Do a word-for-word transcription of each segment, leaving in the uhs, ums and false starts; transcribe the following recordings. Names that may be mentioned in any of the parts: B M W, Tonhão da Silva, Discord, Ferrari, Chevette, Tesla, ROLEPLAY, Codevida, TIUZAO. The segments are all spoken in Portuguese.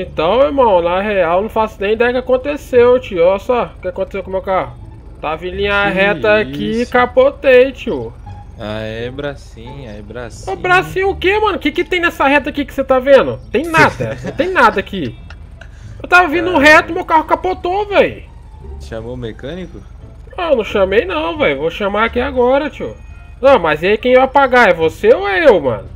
Então, irmão, na real, não faço nem ideia do que aconteceu, tio. Olha só o que aconteceu com o meu carro. Tava em linha que reta isso. aqui e capotei, tio. Ah, é bracinho, é bracinho. Ô, bracinho o quê, mano? O que, que tem nessa reta aqui que você tá vendo? Tem nada, não tem nada aqui. Eu tava vindo ah, reto, meu carro capotou, velho. Chamou o mecânico? Não, não chamei não, velho. Vou chamar aqui agora, tio. Não, mas e aí quem vai pagar? É você ou é eu, mano?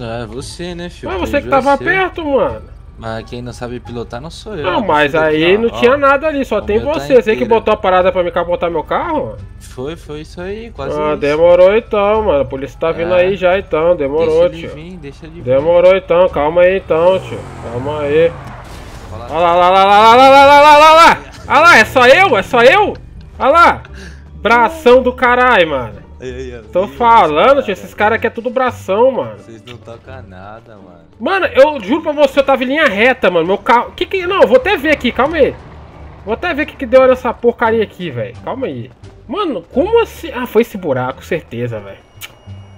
Ah, é você, né, filho? Mas você que tava perto, mano. Mas quem não sabe pilotar não sou eu. Não, mas aí não tinha nada ali, só tem você. Você que botou a parada pra me capotar meu carro? Foi, foi isso aí, quase. Ah, demorou então, mano. A polícia tá vindo aí já então, demorou, tio. Deixa ele vir, deixa ele vir. Demorou então, calma aí então, tio. Calma aí. Olha lá, lá, lá, lá, lá, lá, lá, lá, lá, lá. Olha lá, é só eu? É só eu? Olha lá. Bração do caralho, mano. Tô falando, tio, esses caras aqui é tudo bração, mano. Vocês não tocam nada, mano. Mano, eu juro pra você, eu tava em linha reta, mano. Meu carro... Que que... Não, eu vou até ver aqui, calma aí. Vou até ver o que que deu nessa porcaria aqui, velho. Calma aí. Mano, como assim... Ah, foi esse buraco, certeza, velho.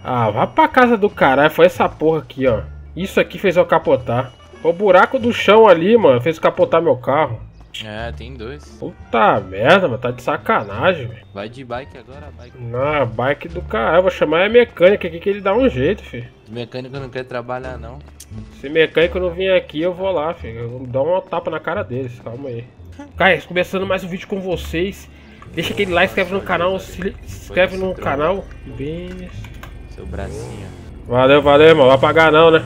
Ah, vá pra casa do caralho. Foi essa porra aqui, ó. Isso aqui fez eu capotar. O buraco do chão ali, mano, fez eu capotar meu carro. É, tem dois. Puta merda, mano, tá de sacanagem, velho. Vai de bike agora, bike. Não, bike do caralho, vou chamar a mecânica aqui que ele dá um jeito, filho. O mecânico não quer trabalhar, não. Se mecânico não vir aqui, eu vou lá, filho. Eu vou dar uma tapa na cara deles, calma aí. Guys, começando mais um vídeo com vocês. Deixa aquele like, inscreve no canal, se inscreve no canal. Bem... Seu bracinho. Valeu, valeu, irmão, vai pagar não, né?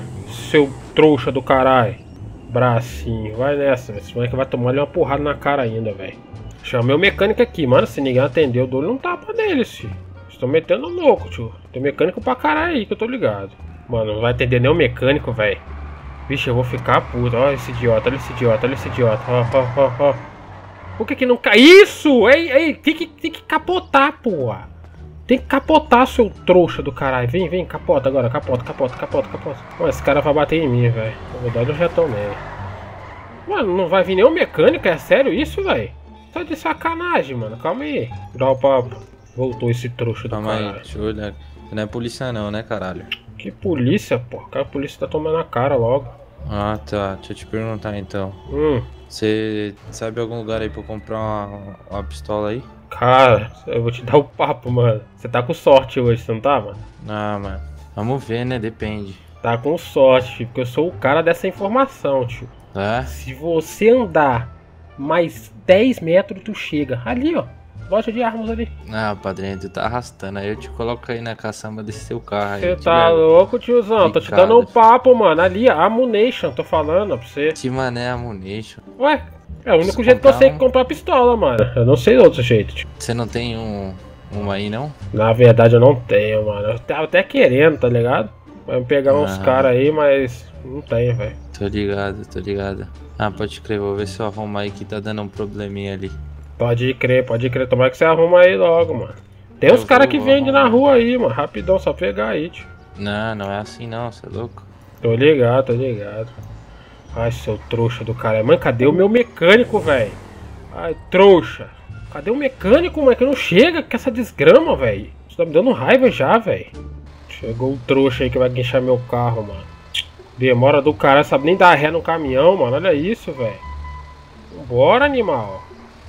Seu trouxa do caralho. Bracinho, vai nessa, esse moleque vai tomar ali uma porrada na cara ainda, velho. Chamei o mecânico aqui, mano, se ninguém atendeu, eu dou um tapa nele, tio. Estou metendo louco, tio. Tem mecânico pra caralho aí que eu tô ligado. Mano, não vai atender nem o mecânico, velho. Vixe, eu vou ficar puto, ó esse idiota, olha esse idiota, olha esse idiota, ó, ó, ó, ó. Por que que não cai? Isso! Ei, ei, tem que, tem que capotar, porra. Tem que capotar, seu trouxa do caralho. Vem, vem, capota agora, capota, capota, capota, capota. Mano, esse cara vai bater em mim, velho. Vou dar um jetão nele. Mano, não vai vir nenhum mecânico, é sério isso, velho? Tá de sacanagem, mano, calma aí. Dá o papo. Voltou esse trouxa do calma caralho. Calma aí, deixa eu olhar. Não é polícia não, né, caralho? Que polícia, porra? A polícia tá tomando a cara logo. Ah, tá. Deixa eu te perguntar, então. Hum. Você sabe algum lugar aí pra eu comprar uma, uma pistola aí? Cara, eu vou te dar o papo, mano. Você tá com sorte hoje, você não tá, mano? Ah, mano. Vamos ver, né? Depende. Tá com sorte, tio, porque eu sou o cara dessa informação, tio. É? Se você andar mais dez metros, tu chega. Ali, ó. Loja de armas ali. Ah, padrinho, tu tá arrastando. Aí eu te coloco aí na caçamba desse seu carro aí. Você tá louco, tiozão? Tô te dando o papo, mano. Ali, ó. Ammunition, tô falando ó, pra você. Que mané ammunition? Ué? É o único jeito que eu sei que comprar pistola, mano. Eu não sei outro jeito, tio. Você não tem um, uma aí, não? Na verdade, eu não tenho, mano. Eu tava até querendo, tá ligado? Vai pegar ah. uns caras aí, mas não tem, velho. Tô ligado, tô ligado. Ah, pode crer, vou ver se eu arrumo aí que tá dando um probleminha ali. Pode crer, pode crer. Tomara que você arruma aí logo, mano. Tem uns caras que vendem na rua aí, mano. Rapidão, só pegar aí, tio. Não, não é assim não, você é louco? Tô ligado, tô ligado. Ai, seu trouxa do cara. Mano, cadê o meu mecânico, velho? Ai, trouxa. Cadê o mecânico, mano? Que não chega com essa desgrama, velho. Isso tá me dando raiva já, velho. Chegou o trouxa aí que vai guinchar meu carro, mano. Demora do cara, sabe nem dar ré no caminhão, mano. Olha isso, velho. Vambora, animal.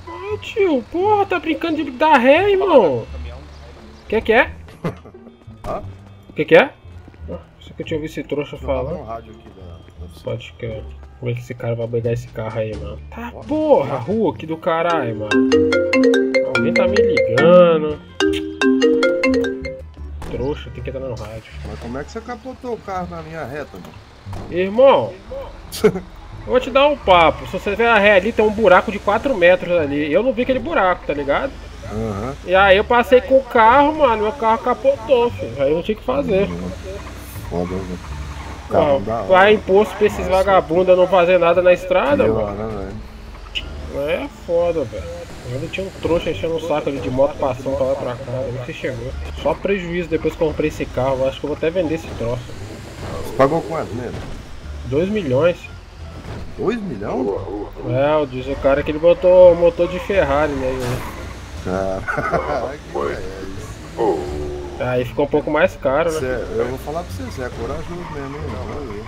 Ai, tio, porra, tá brincando de dar ré, irmão. O que que é? O que que é? Isso que eu tinha ouvido esse trouxa falar. Pode crer. Como é que esse cara vai pegar esse carro aí, mano? Tá porra, rua aqui do caralho, mano. Alguém tá me ligando. Trouxa, tem que entrar no rádio. Mas como é que você capotou o carro na linha reta, mano? Irmão, Irmão. eu vou te dar um papo. Se você ver a ré ali, tem um buraco de quatro metros ali. Eu não vi aquele buraco, tá ligado? Uhum. E aí eu passei com o carro, mano. Meu carro capotou, filho. Aí eu não tinha o que fazer. Foda, velho. Não, vai imposto pra esses vagabundos não fazer nada na estrada, mano. Hora, né, é foda, velho. Eu tinha um trouxa enchendo um saco ali de moto passando pra lá pra cá, não se chegou. Só prejuízo depois que eu comprei esse carro, acho que eu vou até vender esse troço. Você pagou quanto mesmo? dois milhões. dois milhões? É, eu disse o cara que ele botou o motor de Ferrari nele, né? Caraca, é isso. Aí ficou um pouco mais caro, né? Cê, eu vou falar pra você, você é corajoso mesmo, hein?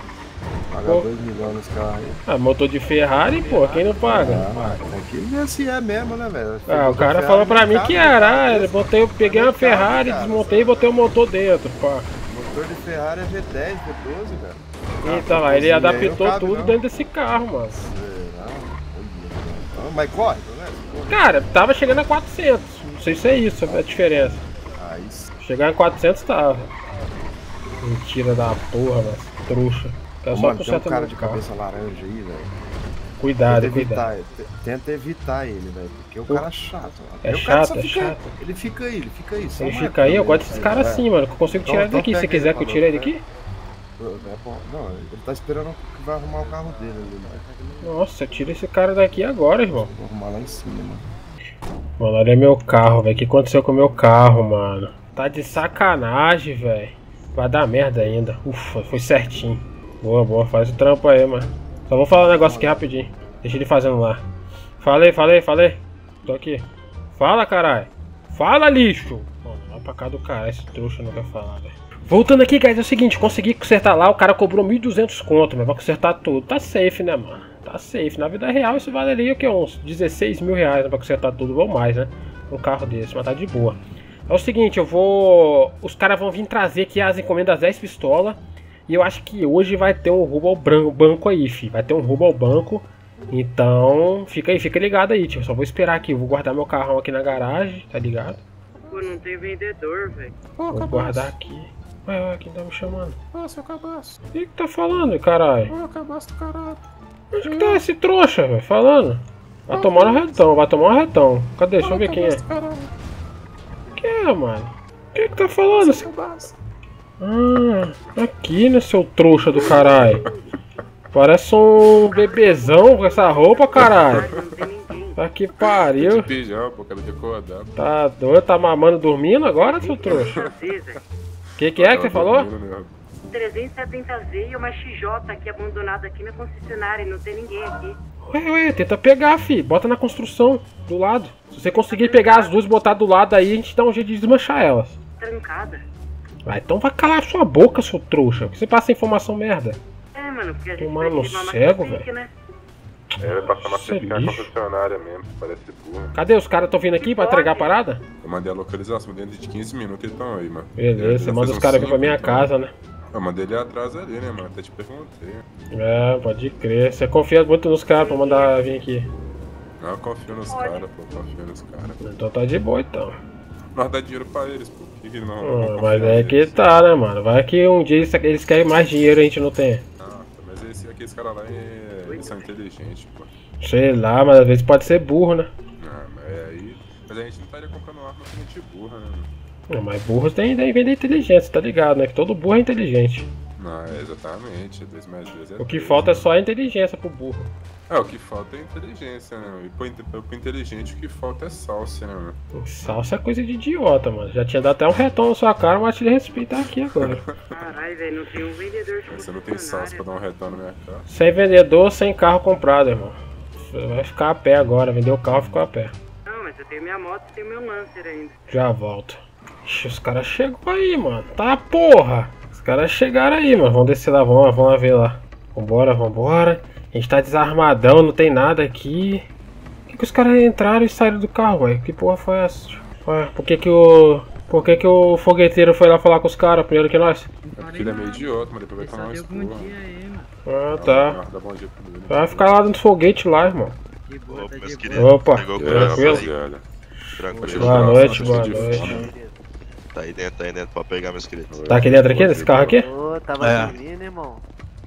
Pagar dois milhões nos carros aí. Ah, motor de Ferrari, pô, quem não paga? Ah, aqui é se é mesmo, né, velho? Ah, o cara falou pra mim que era. Eu botei, eu peguei uma Ferrari, desmontei e botei o motor dentro, pá. Motor de Ferrari é V dez, V doze, velho. Então, lá, ele adaptou tudo dentro desse carro, mano. Mas corre, né? Cara, tava chegando a quatrocentos. Não sei se é isso a diferença. Chegar em quatrocentos tava. Mentira da porra, velho. Trouxa. Mano, tem um cara de cabeça laranja aí, velho. Cuidado, cuidado. Tenta evitar ele, velho. Porque o cara é chato, mano. É chato, é chato. Ele fica aí, ele fica aí. Ele fica aí, eu gosto desses caras assim, mano. Eu consigo tirar ele daqui. Se quiser que eu tire ele daqui? Não, ele tá esperando que vai arrumar o carro dele ali, mano. Nossa, tira esse cara daqui agora, irmão. Vou arrumar lá em cima, mano. Mano, olha meu carro, velho. O que aconteceu com o meu carro, mano? Tá de sacanagem, velho. Vai dar merda ainda. Ufa, foi certinho. Boa, boa. Faz o trampo aí, mano. Só vou falar um negócio aqui rapidinho. Deixa ele fazendo lá. Falei, falei, falei. Tô aqui. Fala, caralho. Fala, lixo. Mano, vai pra cá do caralho. Esse trouxa não quer falar, velho. Voltando aqui, guys. É o seguinte. Consegui consertar lá. O cara cobrou mil e duzentos conto, mas vai consertar tudo. Tá safe, né, mano? Tá safe. Na vida real, isso valeria o que? Uns dezesseis mil reais, né, pra consertar tudo ou mais, né? Um carro desse. Mas tá de boa. É o seguinte, eu vou... Os caras vão vir trazer aqui as encomendas dez pistolas. E eu acho que hoje vai ter um roubo ao banco aí, fi. Vai ter um roubo ao banco. Então, fica aí, fica ligado aí, tio. Só vou esperar aqui. Eu vou guardar meu carrão aqui na garagem, tá ligado? Pô, não tem vendedor, velho. Vou cabaço. Guardar aqui. Ué, ué, quem tá me chamando? Ah, seu cabaço. O que que tá falando, caralho? Ah, cabaço do caralho. Onde que tá esse trouxa, velho? Falando. Vai ah, tomar um retão, vai tomar um retão. Cadê? Ah, deixa eu ver quem é. Que é, mano? O que que tá falando? Ah, aqui, né, seu trouxa do caralho. Parece um bebezão com essa roupa, caralho. Tá que pariu. Tá doido, tá mamando dormindo agora, seu trouxa? Que que é que você falou? trezentos e setenta Z e uma X J aqui abandonada aqui na concessionária e não tem ninguém aqui. Ué, ué, tenta pegar, fi. Bota na construção, do lado. Se você conseguir pegar as duas e botar do lado aí, a gente dá um jeito de desmanchar elas. Trancada. Ah, então vai calar sua boca, seu trouxa. Porque você passa informação merda. É, mano, porque a gente tomar no cego, velho. Né? É, vai passar na certificada concessionária mesmo, parece burro. Cadê? Os caras estão vindo aqui pra entregar a parada? Eu mandei a localização, dentro de quinze minutos eles estão aí, mano. Beleza, você manda os caras vir pra minha casa, né? Eu mandei ele atrás ali, né, mano? Até te perguntei. É, pode crer. Você confia muito nos caras pra mandar vir aqui? Não, eu confio nos caras, pô. Confio nos caras. Então tá de boa, então. Nós dá dinheiro pra eles, pô. Por que não? Ah, mas é que tá, né, mano? Vai que um dia eles querem mais dinheiro e a gente não tem. Ah, mas esse, aqueles caras lá, é... eles são inteligentes, pô. Sei lá, mas às vezes pode ser burro, né? Ah, mas aí... Mas a gente não estaria comprando arma pra gente burra, né, mano? Não, mas burros tem ideia vender inteligência, tá ligado, né? Que todo burro é inteligente. Não, exatamente. dois mais dois é o que três, falta, né? É só a inteligência pro burro. É, o que falta é inteligência, né? E pro, pro inteligente o que falta é salsa, né, mano? Salsa é coisa de idiota, mano. Já tinha dado até um retom na sua cara, mas te respeitar aqui agora. Caralho, velho, não tem um vendedor. Você não tem salsa pra dar um retom na minha cara. Sem vendedor, sem carro comprado, irmão. Você vai ficar a pé agora. Vender o carro, ficou a pé. Não, mas eu tenho minha moto e tenho meu Lancer ainda. Já volto. Ixi, os caras chegam aí, mano. Tá, porra. Os caras chegaram aí, mano. Vamos descer lá, vamos lá, vamos lá ver lá. Vambora, vambora. A gente tá desarmadão, não tem nada aqui. Por que que os caras entraram e saíram do carro, velho? Que porra foi essa? Ué, por que que o... Por que que o fogueteiro foi lá falar com os caras primeiro que nós? Ele é meio idiota, mas depois vai falar mais porra. Ah, tá. Vai ficar lá dentro do foguete lá, irmão. Opa, meus queridos. Opa, tranquilo. Tranquilo. Boa noite, boa noite. Tá aí dentro, tá aí dentro, pode pegar, meus queridos. Tá aqui dentro aqui, nesse carro aqui? Ô, tava dormindo, irmão.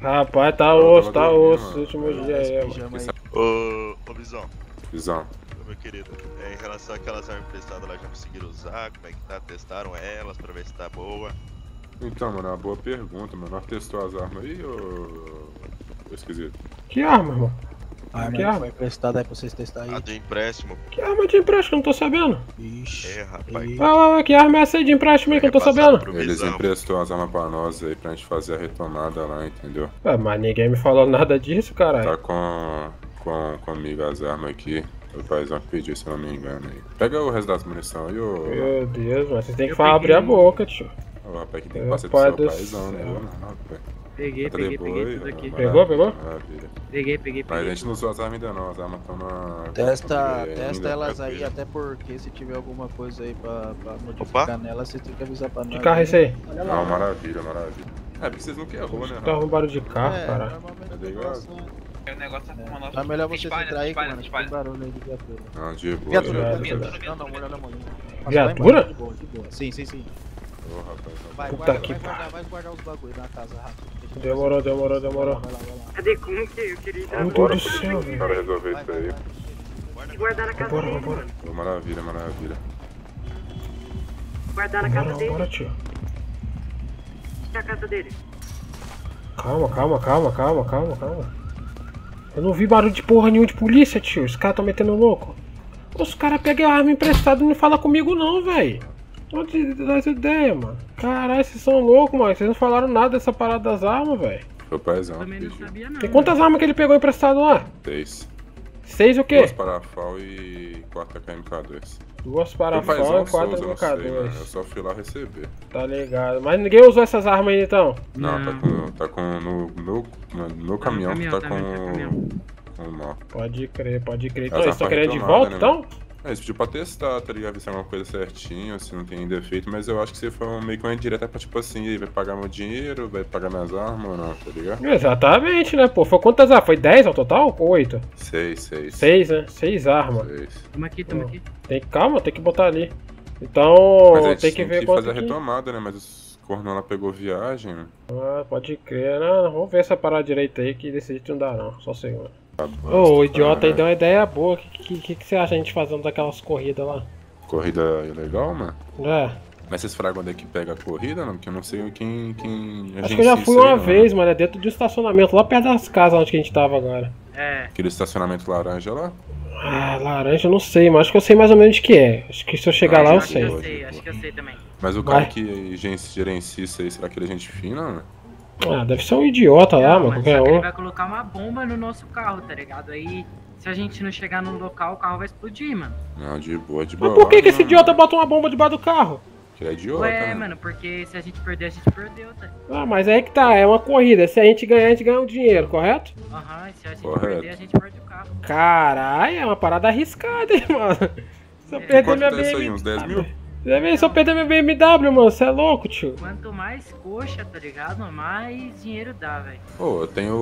Rapaz, tá osso, tá osso, os últimos dias aí, mano. Ô, ô, Bizão. Bizão. Ô, meu querido, é, em relação àquelas armas emprestadas lá, já conseguiram usar? Como é que tá? Testaram elas pra ver se tá boa? Então, mano, é uma boa pergunta, mano. Nós testou as armas aí, ô... Ô, esquisito. Que arma, irmão? A arma que arma? Foi emprestada aí pra vocês testarem. Ah, de empréstimo. Que arma de empréstimo? Eu não tô sabendo. Ixi. É, rapaz. Ah, ah, que arma é essa aí de empréstimo aí que eu não tô sabendo? Eles emprestou as armas pra nós aí pra gente fazer a retomada lá, entendeu? Ah, mas ninguém me falou nada disso, caralho. Tá com, com, comigo as armas aqui. O paizão pediu, se eu não me engano aí. Pega o resto das munição aí, ô. Meu Deus, mas vocês tem que falar, abrir a boca, tio. Ô, rapaz, que tem que passar do seu paizão, né? Peguei, Bota peguei, depois, peguei tudo aqui. Pegou, pegou? Maravilha. Peguei, peguei, peguei. Mas a gente não usou as armas ainda não, as armas estão na... Testa, testa elas aí, até porque se tiver alguma coisa aí pra, pra modificar Opa. nela, você tem que avisar pra nós. Que carro é esse aí? Olha lá. Não, maravilha, maravilha. É, porque vocês não querem roubar, né? Tá roubado de carro, é, caralho. É legal. É, o negócio é uma nossa... É melhor você se trair, mano. Tem barulho aí de viatura. Não, de boa. Viatura, não, não, olha na mão. Viatura? De boa, de boa. Sim, sim, sim. Oh, rapaz, vai, guarda, vai, guardar, vai guardar os bagulho na casa rápido. Demorou, demorou, demorou. Cadê? Como que eu queria entrar? Meu Deus do céu, velho. Para resolver isso aí. Tem que guardar na casa dele. Bora, bora. Maravilha, maravilha. Guardar na casa dele. Bora, tio. Cadê a casa dele? Calma, calma, calma, calma, calma, calma. Eu não vi barulho de porra nenhum de polícia, tio. Os caras tão metendo louco. Os caras pegam a arma emprestada e não falam comigo, não, velho. Não te dá essa ideia, mano. Caralho, vocês são loucos, mano. Vocês não falaram nada dessa parada das armas, velho. Foi paizão. Também não sabia nada. Tem quantas armas que ele pegou emprestado lá? Seis. Seis o quê? Duas parafal e quatro K M K dois. Duas parafal e quatro K M K dois. Eu só fui lá receber. Tá ligado. Mas ninguém usou essas armas ainda então? Não, não. tá com... Tá com no, no, no, no caminhão, caminhão, tá, tá com... Tá caminhão. com nó. Pode crer, pode crer. Então, eles estão querendo de volta, né, então? É, eles pediu pra testar, tá ligado? Ver se é uma coisa certinha, se não tem defeito, mas eu acho que você foi meio que uma indireta pra tipo assim, vai pagar meu dinheiro, vai pagar minhas armas ou não, tá ligado? Exatamente, né, pô? Foi quantas armas? Foi dez ao total ou oito? Seis, seis. Seis, né? Seis armas. Seis. Tamo aqui, tamo aqui. Tem, calma, tem que botar ali. Então, mas a gente tem que ver quanto fazer a retomada, né? Mas os cornos lá pegou viagem, né? Ah, pode crer, né? Vamos ver essa parada direita aí que desse jeito não dá não, só segura. Ô, oh, o idiota aí deu uma ideia boa. O que, que, que você acha a gente fazendo daquelas corridas lá? Corrida legal, mano? É. Mas vocês fragam onde é que pega a corrida, não? Porque eu não sei quem... quem acho que eu já fui uma aí, vez, não, mano. É dentro do estacionamento, lá perto das casas onde a gente tava agora. É. Aquele estacionamento laranja lá? Ah, laranja eu não sei, mas acho que eu sei mais ou menos de que é. Acho que se eu chegar lá eu sei. Acho que eu sei, acho que eu sei também. Mas o cara que gerencia isso aí, será que ele é gente fina, mano? Ah, deve ser um idiota lá, mano. Qualquer um. Ele vai colocar uma bomba no nosso carro, tá ligado? Aí, se a gente não chegar no local, o carro vai explodir, mano. Não, de boa, de boa. Mas por que, que esse idiota bota uma bomba debaixo do carro? Que é idiota. Ué, né, mano, porque se a gente perder, a gente perdeu, tá? Ah, mas aí que tá, é uma corrida. Se a gente ganhar, a gente ganha o dinheiro, correto? Aham, uhum, se a gente correto. perder, a gente perde o carro. Caralho, é uma parada arriscada, hein, mano. Se eu é. perder minha B M W. Aí, uns dez mil? Se eu perder meu B M W, mano, você é louco, tio. Quanto mais coxa, tá ligado? Mais dinheiro dá, velho. Pô, eu tenho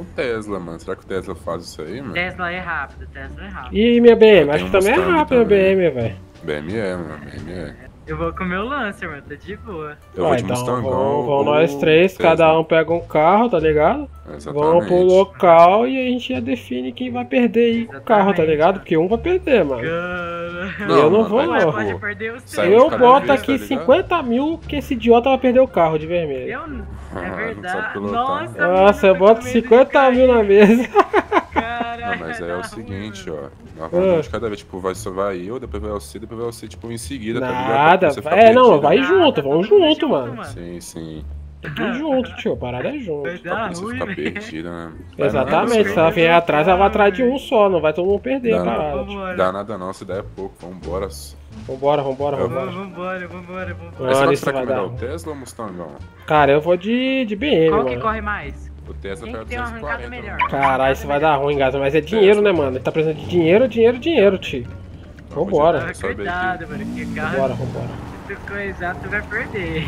um Tesla, mano. Será que o Tesla faz isso aí, mano? Tesla é rápido, Tesla é rápido. Ih, minha B M, acho que também é rápido a B M, velho. B M é, mano, B M é. Eu vou com o meu Lancer, mano, tô de boa. Eu vou de Mustang, vamos. Vão nós três, cada um pega um carro, tá ligado? Vamos pro local e a gente já define quem vai perder aí o carro, tá ligado? Porque um vai perder, mano. Não, eu não mano, vou, não. Pode perder os três. Eu boto aqui vez, tá cinquenta mil que esse idiota vai perder o carro de vermelho. Eu não. É verdade. Não Nossa, Nossa eu boto cinquenta mil na mesa. Não, mas aí é o seguinte, ó. Uma rodada de cada vez, tipo, vai só vai eu, depois vai o C, depois vai o C, tipo, em seguida, tá ligado? Nada, é, não, vai junto, vamos junto, mano. Sim, sim. Tudo junto, tio, a parada é junto. Tá, você fica perdida, né? Vai Exatamente, se ela vier atrás, ela vai atrás de um só, não vai todo mundo perder, cara. Não dá nada não, se der é pouco, vambora. Vambora, vambora, vambora. Vambora, vambora, vambora. Mas será que vai dar o Tesla ou o Mustangão? Cara, eu vou de, de B M, mano. Qual que corre mais? O Tesla pega duzentos e quarenta. Caralho, isso vai dar ruim, Gaza, mas é dinheiro, né, mano? Ele tá precisando de dinheiro, dinheiro, dinheiro, tio. Vambora. Cuidado, mano, que carro. Vambora, vambora. Se tu coisar, tu vai perder.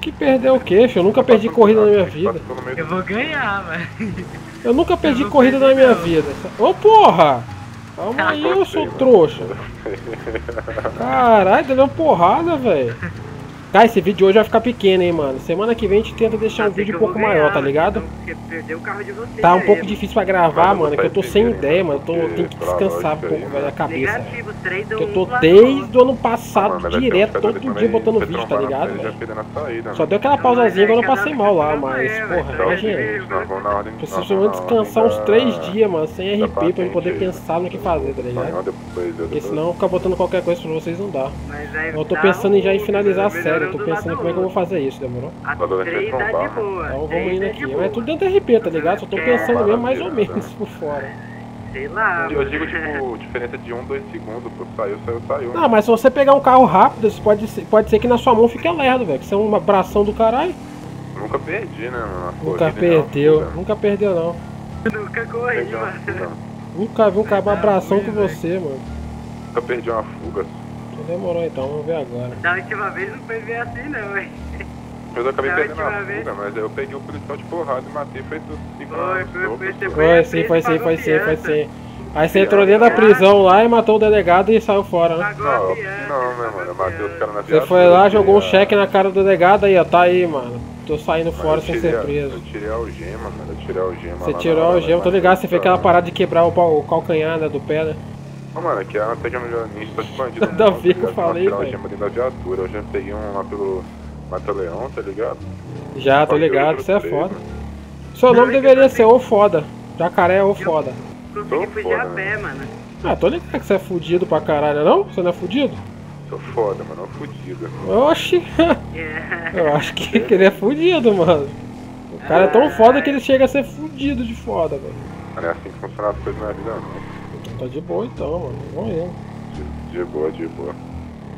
Que perder o quê, filho? Eu nunca perdi corrida na minha vida. Eu vou ganhar, mano. Eu nunca perdi corrida na minha vida. Ô, porra! Calma aí, eu sou trouxa. Caralho, deu uma porrada, velho. Cara, esse vídeo hoje vai ficar pequeno, hein, mano. Semana que vem a gente tenta deixar um vídeo um pouco maior, tá ligado? Tá um pouco difícil pra gravar, mano, que eu tô sem ideia, mano. Eu tenho que descansar um pouco, velho, a cabeça. Que eu tô desde o ano passado, direto, todo dia botando vídeo, tá ligado, velho? Só deu aquela pausazinha, agora eu passei mal lá, mas, porra, imagina. Preciso descansar uns três dias, mano, sem R P, pra eu poder pensar no que fazer, tá ligado? Porque senão ficar botando qualquer coisa pra vocês não dá. Eu tô pensando em já em finalizar a série. Eu tô pensando como é que eu vou fazer isso, demorou? A três tá de boa. Então vamos indo aqui. Mas é tudo dentro do R P, tá ligado? Só tô pensando mesmo mais ou menos por fora. Sei lá. Eu digo, tipo, diferença de um, dois segundos. Saiu, saiu, saiu. Não, mas se você pegar um carro rápido, pode ser, pode ser que na sua mão fique lerdo, velho. Que você é um bração do caralho. Nunca perdi, né, mano? Nunca perdeu, não, nunca perdeu não. Nunca corri, não, mano. Não. Nunca vi um cabo abração com você, mano. Nunca perdi uma fuga. Demorou então, vamos ver agora. Da última vez não foi bem assim não, hein? Eu acabei da pegando uma vez... fuga, mas eu peguei o policial de porrada e matei, feito cinco anos. Foi, foi, foi sim, foi sim, foi sim, foi sim. Aí você entrou dentro da prisão lá e matou o delegado e saiu fora, né? Não, não, meu mano, eu matei os caras na viagem. Você foi lá, jogou um cheque na cara do delegado aí, ó, tá aí, mano. Tô saindo fora sem ser preso. Eu tirei a algema, mano, eu tirei a algema. Você tirou a algema, tô ligado, você fez aquela parada de quebrar o calcanhar, né, do pé, né? Não, mano, aqui é uma tecnologista de bandido. Não, vi que eu falei, velho. Eu já peguei uma viatura, eu já peguei um lá pelo Mataleão, tá ligado? Já, tô ligado, você é foda. Seu nome deveria ser ou foda, jacaré ou foda. Eu consegui fugir a pé, mano. Ah, tô ligado que você é fudido pra caralho, não? Você não é fudido? Tô foda, mano, é fudido. Oxi! Eu acho que, que ele é fudido, mano. O cara é tão foda que ele chega a ser fudido de foda, velho. Não é assim que funciona as coisas na vida, não. Tá de boa então, mano. Vamos ver. De, de boa, de boa.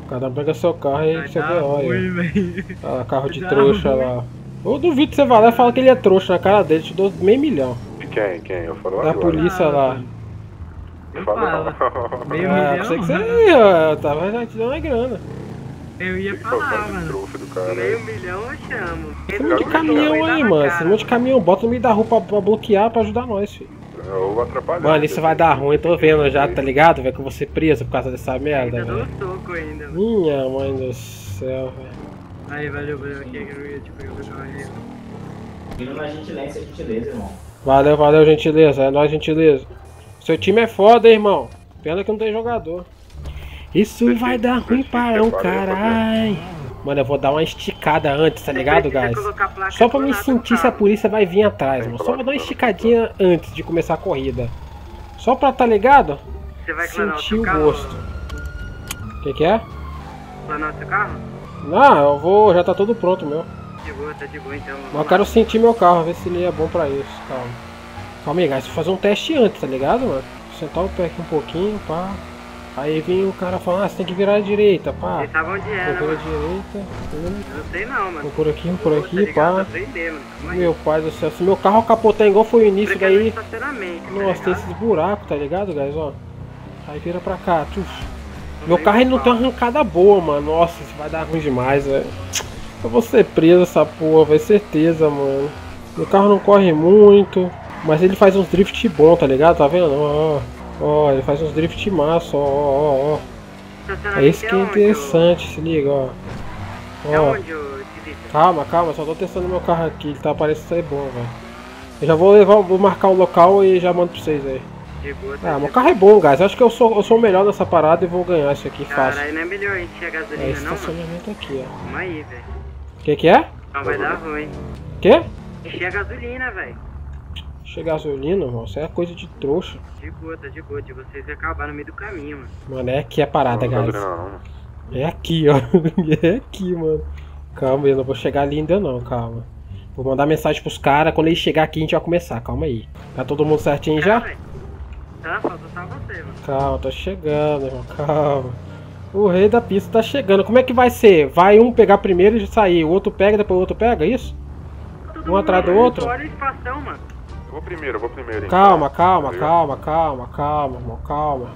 Cada um pega seu carro e você deu aí. Ah, carro de trouxa lá. Eu duvido que você vai lá e fala que ele é trouxa na cara dele, te dou meio milhão. De quem? Quem? Eu falo agora. Da polícia lá. Eu falo não. Meio milhão? Eu sei que você ia, tava já te dando uma grana. Eu ia falar, mano. Meio milhão eu chamo. Esse monte de caminhão aí, mano. Esse monte de caminhão, bota no meio da rua pra, pra bloquear, pra ajudar nós, filho. Mano, isso vai dar ruim, tô vendo já, tá ligado? Vai que eu vou ser preso por causa dessa merda, ainda velho. Dou soco ainda, mano. Minha mãe do céu, velho. Aí, valeu, valeu, aqui que eu ia te pegar o cachorro. Vira mais gentileza, gentileza, irmão. Valeu, valeu, gentileza, é nóis, gentileza. Seu time é foda, hein, irmão. Pena que não tem jogador. Isso vai dar ruim para um caralho. Mano, eu vou dar uma esticada antes, tá ligado, guys? Só pra me sentir se a polícia vai vir atrás, mano. Só vou dar uma esticadinha antes de começar a corrida. Só pra, tá ligado? Você vai sentir o gosto. O que que é? Planar seu carro? Não, eu vou... já tá tudo pronto, meu. De boa, tá de boa, então. Mas eu quero sentir meu carro, ver se ele é bom pra isso, calma. Calma aí, guys. Vou fazer um teste antes, tá ligado, mano? Vou sentar o pé aqui um pouquinho, pá. Aí vem o cara falando, ah, você tem que virar à direita, pá. Vocês sabem onde é, procura, né, direita, eu não sei não, mano. Por aqui, por aqui, pá. Meu pai do céu, se meu carro capotar igual foi o início daí... Nossa, tem esses buracos, tá ligado, guys, ó. Aí vira pra cá, tuf. Meu carro ele não tem uma arrancada boa, mano. Nossa, isso vai dar ruim demais, velho. Eu vou ser preso essa porra, vai, certeza, mano. Meu carro não corre muito, mas ele faz uns drift bom, tá ligado, tá vendo, ó. Ó, oh, ele faz uns drift massa, ó, ó, ó. É isso que é interessante, eu... se liga, ó. Ó. Eu... Calma, calma, só tô testando meu carro aqui, ele tá parecendo ser bom, velho. Eu já vou levar, vou marcar o local e já mando pra vocês aí. Boa, tá, ah, meu carro é bom, guys. Eu acho que eu sou, eu sou o melhor nessa parada e vou ganhar isso aqui fácil. Caralho, não é melhor a gente chegar gasolina, é esse não, estacionamento aqui, ó. Calma aí, velho. Que que é? Não vai dar ruim. Que? Encher a gasolina, velho. Chega gasolina, mano, isso é coisa de trouxa. De boa, tá de boa, de vocês acabar no meio do caminho, mano. Mano, é aqui a parada, guys. É aqui, ó. É aqui, mano. Calma aí, eu não vou chegar ali ainda não, calma. Vou mandar mensagem pros caras, quando ele chegar aqui a gente vai começar, calma aí. Tá todo mundo certinho já? Tá, faltou só você, mano. Calma, tô chegando, irmão, calma. O rei da pista tá chegando, como é que vai ser? Vai um pegar primeiro e sair, o outro pega, depois o outro pega, isso? Um atrás do outro? Olha a espação, mano. Eu vou primeiro, eu vou primeiro. Então. Calma, calma, calma, calma, calma, irmão, calma.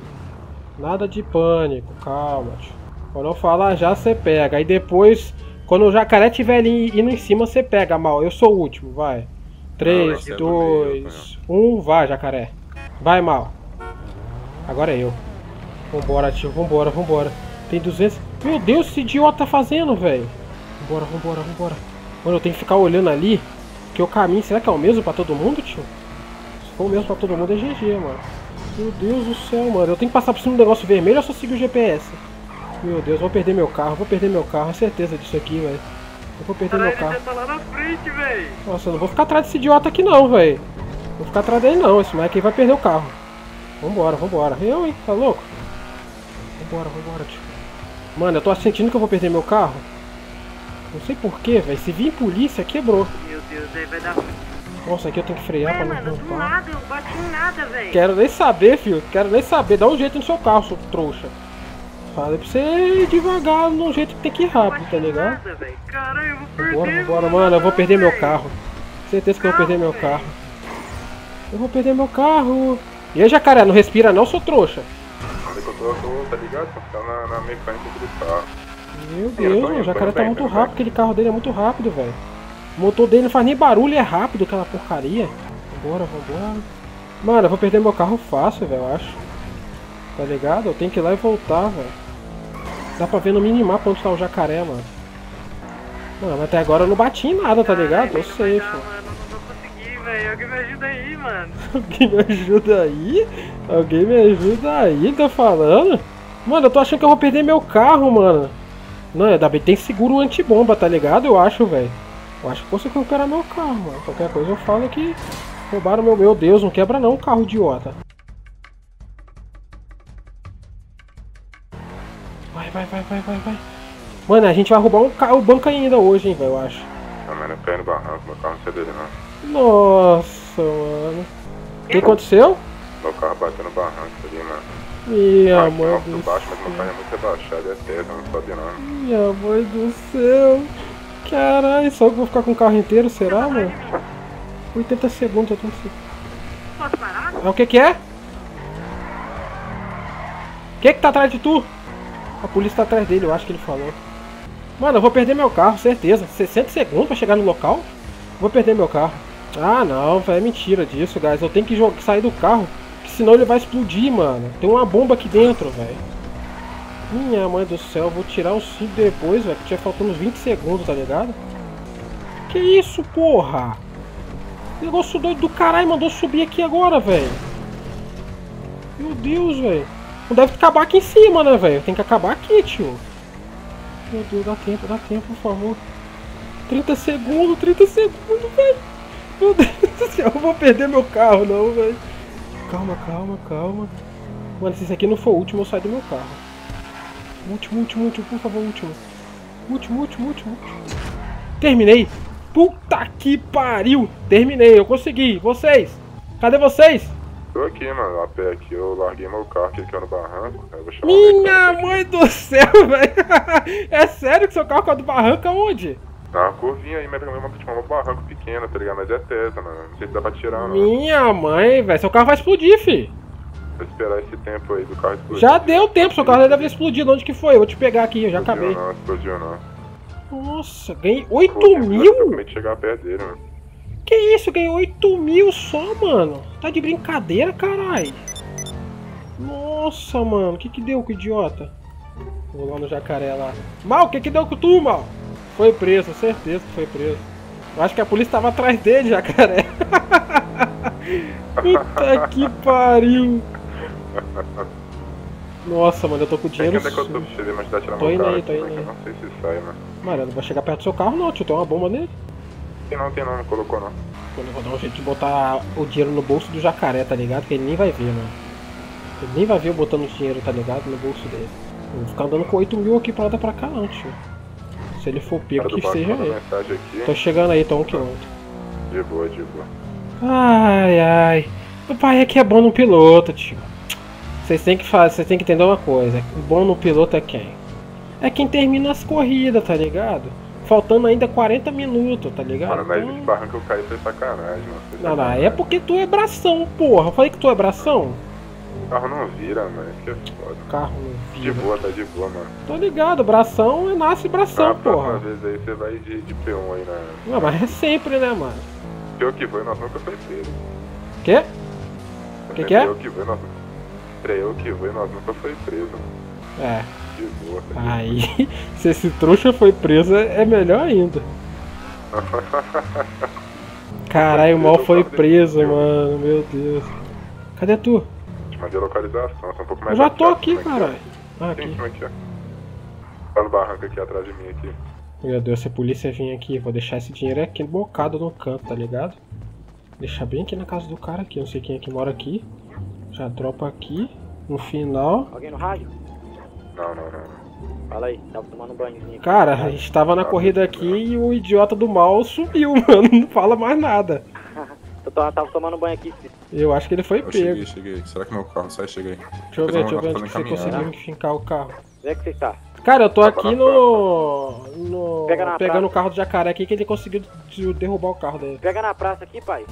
Nada de pânico, calma. Quando eu falar já, você pega. Aí depois, quando o jacaré tiver ali indo em cima, você pega, mal. Eu sou o último, vai. três, dois, um, vai, jacaré. Vai, mal. Agora é eu. Vambora, tio, vambora, vambora. Tem duzentos... Meu Deus, esse idiota tá fazendo, velho. Vambora, vambora, vambora. Mano, eu tenho que ficar olhando ali. Porque o caminho, será que é o mesmo pra todo mundo, tio? Se for o mesmo pra todo mundo é G G, mano. Meu Deus do céu, mano. Eu tenho que passar por cima do negócio vermelho ou só seguir o G P S? Meu Deus, vou perder meu carro, vou perder meu carro. É certeza disso aqui, velho. Eu vou perder, caralho, meu carro. Tá lá na frente, véio. Nossa, eu não vou ficar atrás desse idiota aqui não, velho. Vou ficar atrás dele não, esse moleque aí vai perder o carro. Vambora, vambora. Eu, hein? Tá louco? Vambora, vambora, tio. Mano, eu tô sentindo que eu vou perder meu carro. Não sei porquê, velho. Se vir polícia, quebrou. Meu Deus, aí vai dar ruim. Nossa, aqui eu tenho que frear, ué, pra não arrancar. Mano, do nada, eu bati em nada, velho. Quero nem saber, filho. Quero nem saber. Dá um jeito no seu carro, seu trouxa. espada, é pra você ir devagar no jeito que tem que ir rápido, tá ligado? Bora, bora, mano, eu vou perder meu carro. Certeza que eu vou perder meu carro. Eu vou perder meu carro. E aí, jacaré, não respira não, sou trouxa. Olha que eu tô, eu tô, tá ligado? Tá na, na mecânica do carro. Meu Deus, o jacaré tá muito rápido, aquele carro dele é muito rápido, velho. O motor dele não faz nem barulho, é rápido aquela porcaria. Vambora, vambora. Mano, eu vou perder meu carro fácil, velho, eu acho. Tá ligado? Eu tenho que ir lá e voltar, velho. Dá pra ver no minimapa onde tá o jacaré, mano. Mano, mas até agora eu não bati em nada, tá ligado? Ai, eu sei, filho. Não consegui, velho. Alguém me ajuda aí, mano. Alguém me ajuda aí? Alguém me ajuda aí, tá falando? Mano, eu tô achando que eu vou perder meu carro, mano. Não, ainda bem que tem seguro antibomba, tá ligado? Eu acho, velho. Eu acho que consigo recuperar meu carro, mano. Qualquer coisa eu falo que roubaram meu... Meu Deus, não quebra não, carro idiota. Vai, vai, vai, vai, vai, vai. Mano, a gente vai roubar um carro, o banco ainda hoje, hein, velho, eu acho. Não, mano, eu caí no barranco, meu carro não é dele, não. Nossa, mano. O que aconteceu? Meu carro bateu no barranco ali, mano. Minha baixo, mãe do baixo, céu. Mas meu carro é muito abaixado, é terra, não sabia não. Minha mãe do céu. Caralho, só que vou ficar com o carro inteiro, será, mano? oitenta segundos, eu tô assim. Posso parar? É o que que é? O que que tá atrás de tu? A polícia tá atrás dele, eu acho que ele falou. Mano, eu vou perder meu carro, certeza. sessenta segundos pra chegar no local? Vou perder meu carro. Ah, não, velho, é mentira disso, guys. Eu tenho que sair do carro, que senão ele vai explodir, mano. Tem uma bomba aqui dentro, velho. Minha mãe do céu, eu vou tirar os cinco depois, velho, que tinha faltando uns vinte segundos, tá ligado? Que isso, porra? Que negócio doido do caralho, mandou subir aqui agora, velho. Meu Deus, velho. Não deve acabar aqui em cima, né, velho? Tem que acabar aqui, tio. Meu Deus, dá tempo, dá tempo, por favor. trinta segundos, trinta segundos, velho. Meu Deus do céu, eu vou perder meu carro, não, velho. Calma, calma, calma. Mano, se isso aqui não for o último, eu saio do meu carro. Último, último, último, por favor, último. Último, último, último, último. Terminei. Puta que pariu. Terminei, eu consegui. Vocês? Cadê vocês? Tô aqui, mano, a pé aqui, eu larguei meu carro que ele caiu no barranco, eu vou chamar. Minha mãe do céu, velho! É sério que seu carro caiu do barranco aonde? Ah, uma curvinha aí, mas eu tinha um barranco pequeno, tá ligado? Mas é teta, mano, não sei se dá pra tirar, não. Minha mãe, velho, seu carro vai explodir, fi! Vou esperar esse tempo aí do carro explodir. Já deu tempo, seu carro já deve ter explodido, onde que foi? Eu vou te pegar aqui, eu já acabei. Não, explodiu não. Nossa, ganhei oito mil? Eu acabei de chegar perto dele, mano. Que isso, eu ganhei oito mil só, mano. Tá de brincadeira, carai. Nossa, mano. O que que deu com o idiota? Vou lá no jacaré lá. Mal, o que que deu com tu, Mal? Foi preso, certeza que foi preso. Eu acho que a polícia tava atrás dele, jacaré. Puta que pariu. Nossa, mano, eu tô com dinheiro sujo. Tô indo aí, tô indo aí. Não sei se sai, mano. Mano, eu não vou chegar perto do seu carro não, tio. Tem uma bomba nele. Tem não, tem não, não colocou não. Eu vou dar um jeito de botar o dinheiro no bolso do jacaré, tá ligado? Que ele nem vai ver, mano. Ele nem vai ver eu botando o dinheiro, tá ligado? No bolso dele. Eu vou ficar andando com oito mil aqui pra lá pra cá não, tio. Se ele for pego, que seja ele. Tô chegando aí, tô um quilômetro. De boa, de boa. Ai, ai. O pai é que é bom no piloto, tio. Vocês têm que fazer, vocês têm que entender uma coisa. O bom no piloto é quem? É quem termina as corridas, tá ligado? Faltando ainda quarenta minutos, tá ligado? Mano, mas esse barranco eu caí foi sacanagem, mano. Foi sacanagem. Não, não, é porque tu é bração, porra. Eu falei que tu é bração? O carro não vira, mano. Isso que é foda. O carro não vira. De boa, tá de boa, mano. Tô ligado, bração nasce bração, ah, porra. Às vezes aí você vai de, de peão aí, né? Não, mas é sempre, né, mano? Pior que foi, nós nunca foi preso. Quê? O que que é? Pior que foi, nós nunca foi preso. É. De boa, tá de aí, boa. Se esse trouxa foi preso, é melhor ainda. Caralho, o Mal foi preso, mano. Meu Deus. Cadê tu? Te mandei localização, tá um pouco mais. Eu já tô aqui, caralho. Ah, aqui. Tá no barranco aqui atrás de mim aqui. Meu Deus, se a polícia vir aqui, vou deixar esse dinheiro aqui bocado no canto, tá ligado? Deixar bem aqui na casa do cara aqui, não sei quem é que mora aqui. Já dropa aqui. No final. Alguém no rádio? Não, não, não. Fala aí, tava tomando um banhozinho. Cara, a gente tava na corrida aqui e o idiota do Mal subiu, mano. Não fala mais nada. Eu tava tomando banho aqui. Eu acho que ele foi eu pego. Cheguei, cheguei. Será que meu carro sai? Cheguei. Deixa eu ver, deixa eu ver onde você conseguiu fincar o carro. Onde é que você está? Cara, eu tô aqui no... no Pega na pegando praça. O carro do jacaré aqui, que ele conseguiu derrubar o carro dele. Pega na praça aqui, pai.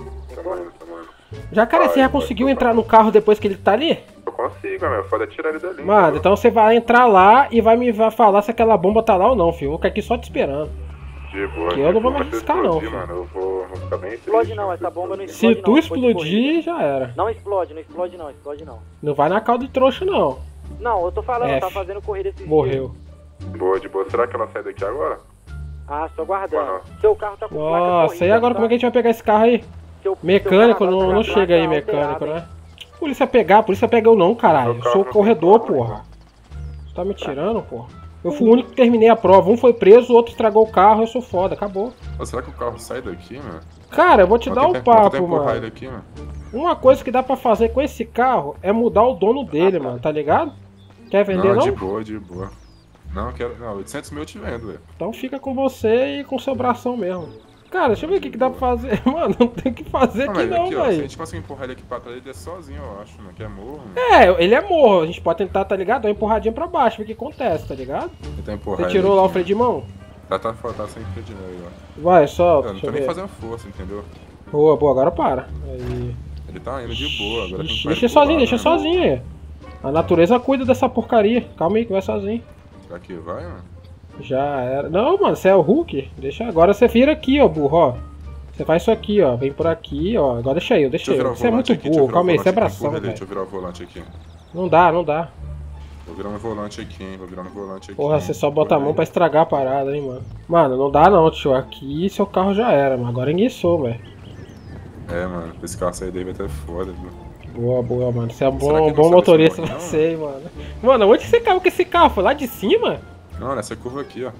Jacaré, você já conseguiu entrar no carro depois que ele tá ali? Eu consigo, meu. Foda é tirar ele dali. Mano, então você vai entrar lá e vai me vai falar se aquela bomba tá lá ou não, filho. Eu vou ficar aqui só te esperando. De boa, que de eu não vou mais arriscar, não, filho. Mano, eu vou, vou ficar bem explode triste, não, essa bomba não explode. Se tu não explodir, já era. Não explode, não explode não, explode não. Não vai na calda de trouxa, não. Não, eu tô falando, F. tá fazendo corrida esses Morreu. Dias. Boa, de boa. Será que ela sai daqui agora? Ah, só guardando. Boa, seu carro tá com placa corrida. Nossa, e agora tá? Como é que a gente vai pegar esse carro aí? Seu, mecânico, seu não, não chega aí, mecânico, né? Polícia pegar, polícia pega eu não, caralho. Eu sou o corredor, porra. Você tá me tirando, porra. Eu fui o único que terminei a prova. Um foi preso, o outro estragou o carro, eu sou foda, acabou. Oh, será que o carro sai daqui, mano? Cara, eu vou te vou dar um papo, mano. Ele aqui, mano. Uma coisa que dá pra fazer com esse carro é mudar o dono dele, ah, tá. mano, tá ligado? Quer vender não? Não, de boa, de boa. Não, quero. Não, oitocentos mil eu te vendo, velho. Então fica com você e com seu bração mesmo. Cara, deixa eu ver o que, que dá pra fazer. Mano, não tem o que fazer não, aqui não, velho. Se a gente conseguir empurrar ele aqui pra trás, ele é sozinho, eu acho, não quer morro. Mano. É, ele é morro. A gente pode tentar, tá ligado? Dá uma empurradinha pra baixo, ver o que acontece, tá ligado? Tentar empurrar. Você tirou ele lá aqui, o freio de mão? Tá, tá, tá sem freio de mão aí, ó. Vai, solta. Eu não tô nem fazendo força, entendeu? Boa, boa, agora para. Aí. Ele tá indo de boa, agora tem que Deixa sozinho, deixa né, sozinho aí. A natureza cuida dessa porcaria. Calma aí que vai sozinho. Será que vai, mano? Já era. Não, mano, você é o Hulk. Deixa agora, você vira aqui, ó, burro, ó. Você faz isso aqui, ó. Vem por aqui, ó. Agora deixa aí, eu deixa eu. Você é muito aqui, burro, calma aí, você é bração, velho. Deixa eu virar o volante aqui. Não dá, não dá. Vou virar no volante aqui, hein. Vou virar no volante aqui. Porra, você só bota a mão pra estragar a parada, hein, mano. Mano, não dá não, tio. Aqui seu carro já era, mano. Agora enguiçou, velho. É, mano, esse carro sair daí vai até foda, viu? Boa, boa, mano. Você é bom, bom motorista, não sei, mano. Mano, onde você caiu com esse carro? Foi lá de cima? Não, nessa curva aqui, ó.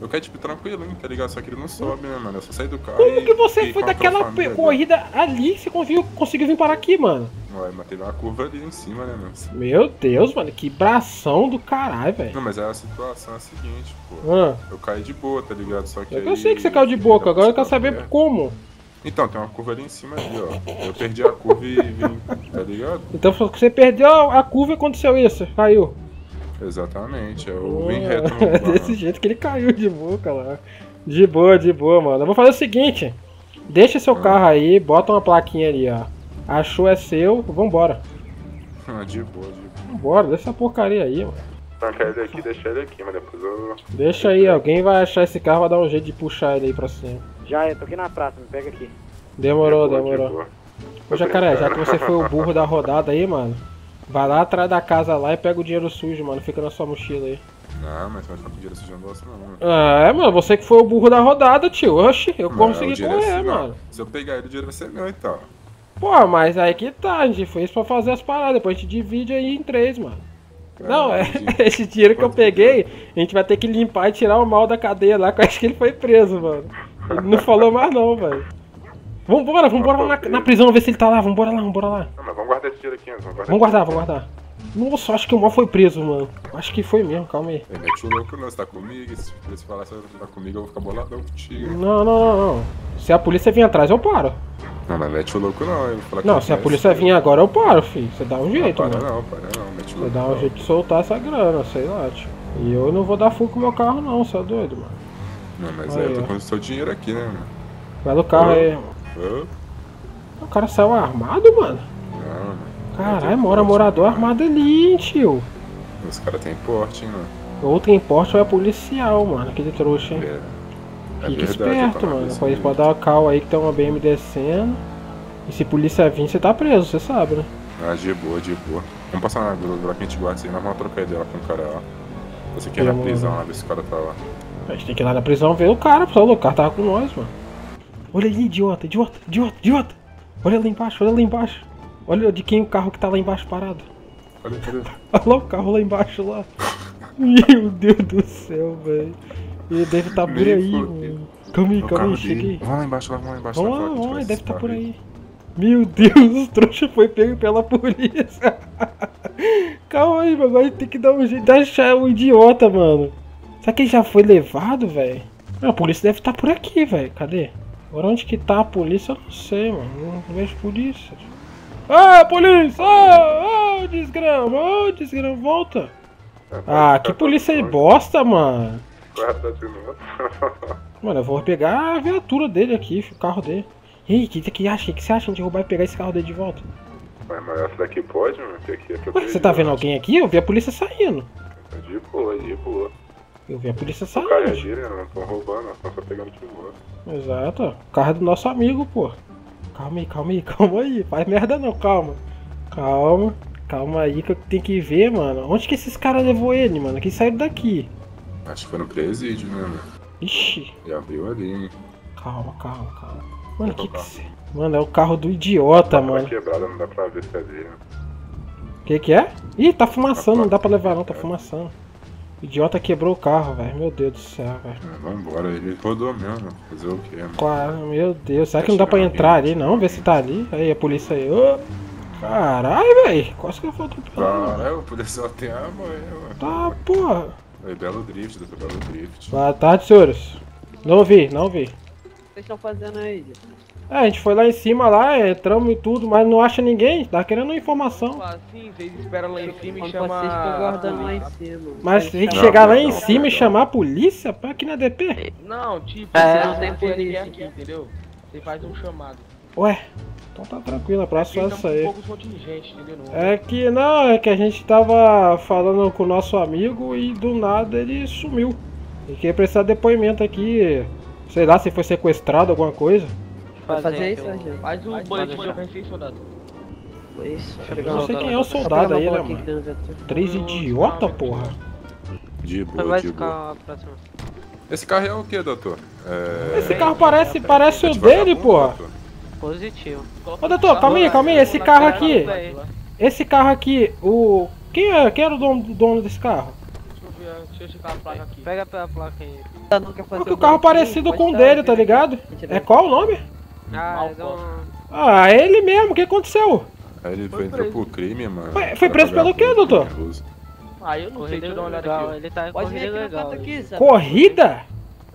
Eu caí, tipo, tranquilinho, tá ligado? Só que ele não sobe, né, mano? Eu só saí do carro. Como e, que você foi daquela corrida ali que você conseguiu, conseguiu vir parar aqui, mano? Ué, mas teve uma curva ali em cima, né, mano? Meu Deus, mano, que bração do caralho, velho. Não, mas a situação é a seguinte, pô. Ah. Eu caí de boa, tá ligado? Só que. É que eu aí, sei que você caiu de boca, agora eu quero saber é. como. Então, tem uma curva ali em cima ali, ó. Eu perdi a curva e vim, tá ligado? Então você perdeu a curva e aconteceu isso, caiu. Exatamente, eu vim reto no lugar, desse mano. jeito que ele caiu de boca lá. De boa, de boa, mano. Eu vou fazer o seguinte, deixa seu ah. carro aí, bota uma plaquinha ali, ó. Achou é seu, vambora. Ah, de boa, de boa. Vambora, deixa essa porcaria aí, mano. Não, quer ele aqui, deixa ele aqui, mas depois eu... Deixa aí, alguém vai achar esse carro, vai dar um jeito de puxar ele aí pra cima. Já é, tô aqui na praça, me pega aqui. Demorou, boa, demorou. Ô, Jacaré, já que você foi o burro da rodada aí, mano, vai lá atrás da casa lá e pega o dinheiro sujo, mano. Fica na sua mochila aí. Não, mas vai ficar com dinheiro sujo não gosto não, mano. É, mano, você que foi o burro da rodada, tio. Oxi, eu mano, consegui correr, é, mano. Se eu pegar ele, o dinheiro vai ser meu, então. Pô, mas aí que tá, a gente fez isso pra fazer as paradas. Depois a gente divide aí em três, mano. Caramba, não, é esse dinheiro que eu peguei, a gente vai ter que limpar e tirar o mal da cadeia lá, que eu acho que ele foi preso, mano. Ele não falou mais não, velho. Vambora, vambora lá na, na prisão, ver se ele tá lá, vambora lá, vambora lá. Não, mas vamos guardar esse dinheiro aqui, vamos guardar. Vamos guardar, vamos guardar. Nossa, acho que o mal foi preso, mano. Acho que foi mesmo, calma aí. É, mete o louco não, você tá comigo, se você falar se você tá comigo eu vou ficar boladão contigo. Não, não, não, não. Se a polícia vir atrás, eu paro. Não, mas mete o louco não, eu vou falar que Não, se a polícia vir agora, eu paro, filho. Você dá um jeito, mano. Não, para não, para não, mete o louco. Você dá um jeito de soltar essa grana, sei lá, tio. E eu não vou dar fuga com o meu carro não, você é doido, mano. Não, mas aí, eu tô com o seu dinheiro aqui, né, mano. Vai no carro aí, mano. O cara saiu armado, mano. Caralho, mora morador armado ali, hein, tio. Os caras tem porte, hein, mano. Ou tem porte ou é policial, mano. Aquele trouxa, hein. É. Fica esperto, mano. Eles podem dar uma cal aí que tem uma B M descendo. E se polícia vir, você tá preso, você sabe, né? Ah, de boa, de boa. Vamos passar na grua que a gente guarda assim, nós vamos trocar dela com o cara lá. Você quer ir na prisão, lá, ver se o cara tá lá. A gente tem que ir lá na prisão ver o cara, pessoal. O cara tava com nós, mano. Olha ali, idiota, idiota, idiota, idiota. Olha lá embaixo, olha lá embaixo. Olha de quem o carro que tá lá embaixo parado. Olha, cadê? Olha lá o carro lá embaixo, lá. Meu Deus do céu, velho. Ele deve tá por Meu aí, Deus. mano. Calma aí, calma aí, chega aí. Vamos lá embaixo, vamos lá embaixo. Vamos lá, vamos lá, deve tá por aí. Meu Deus, o trouxa foi pego pela polícia. Calma aí, mano, agora tem que dar um jeito de achar um idiota, mano. Será que ele já foi levado, velho? A polícia deve estar tá por aqui, velho. Cadê? Agora onde que tá a polícia? Eu não sei, mano. Não vejo polícia. Ah, polícia! Ah, oh, desgrama! Ah, oh, desgrama! Volta! Ah, que polícia aí bosta, mano. Mano, eu vou pegar a viatura dele aqui, o carro dele. Ei, o que, que, que, que, que você acha de a gente roubar e pegar esse carro dele de volta? Ué, mas essa daqui pode, mano? Aqui é Ué, você tá vendo alguém aqui? Eu vi a polícia saindo. De boa, de boa. Eu vi a polícia saindo. O cara é gíria, não estão roubando, nós estamos só pegando de boa. Exato, o carro é do nosso amigo, pô. Calma aí, calma aí, calma aí. Faz merda não, calma. Calma, calma aí que eu tenho que ver, mano. Onde que esses caras levou ele, mano? Quem saiu daqui? Acho que foi no presídio, né, mano? Ixi. E abriu ali, hein? Calma, calma, calma. Mano, o que que você... Mano, é o carro do idiota, mano. Tá quebrado, não dá pra ver se é dele. Que que é? Ih, tá fumaçando, não dá pra levar não, tá fumaçando. O idiota quebrou o carro, velho. Meu Deus do céu, velho. É, vai embora, ele rodou mesmo. Fazer o quê, mano? Claro, meu Deus. Será que não dá pra entrar ali, não? Ver se tá ali. Aí, a polícia aí. Ô, caralho, velho. Quase que eu faltou pra lá. Caralho, o policial tem arma aí, mano. Tá, porra. É belo drift, doutor, belo drift. Boa tarde, senhores. Não vi, não vi. O que vocês estão fazendo aí, É, a gente foi lá em cima, lá, entramos e tudo, mas não acha ninguém, tá querendo informação. Ah, sim, vocês esperam lá em cima e chamam... Vocês estão guardando lá em cima. Mas tem que chegar lá em cima e chamar a polícia? Pá, aqui na D P? Não, tipo, é, não tem polícia aqui, entendeu? Você faz um chamado. Ué, então tá tranquilo, a próxima é essa aí. É que não, é que a gente tava falando com o nosso amigo e do nada ele sumiu. Ele queria prestar depoimento aqui, sei lá, se foi sequestrado, alguma coisa. Vai fazer isso, Angel? Faz um banho de ofensivo, soldado. Isso. Eu não sei quem é o soldado aí, né, mano? Três idiota, porra. De boa, de boa. Esse carro é o que, doutor? É... Esse carro parece, parece o dele, porra. Positivo. Ô, doutor, calma aí, calma aí. Esse carro aqui... Esse carro aqui, o... Quem é? Quem era o dono, dono desse carro? Deixa eu checar a placa aqui. Pega a placa aí. Porque o carro parecido com o dele, tá ligado? É qual o nome? Ah, não... ah, ele mesmo, o que aconteceu? Aí ele foi, entrou por crime, mano. Foi, foi preso pelo quê, doutor? Ah, eu não corrida sei, deixa eu dar uma olhada legal. Aqui. Ele tá em corrida aqui legal. Aqui, corrida?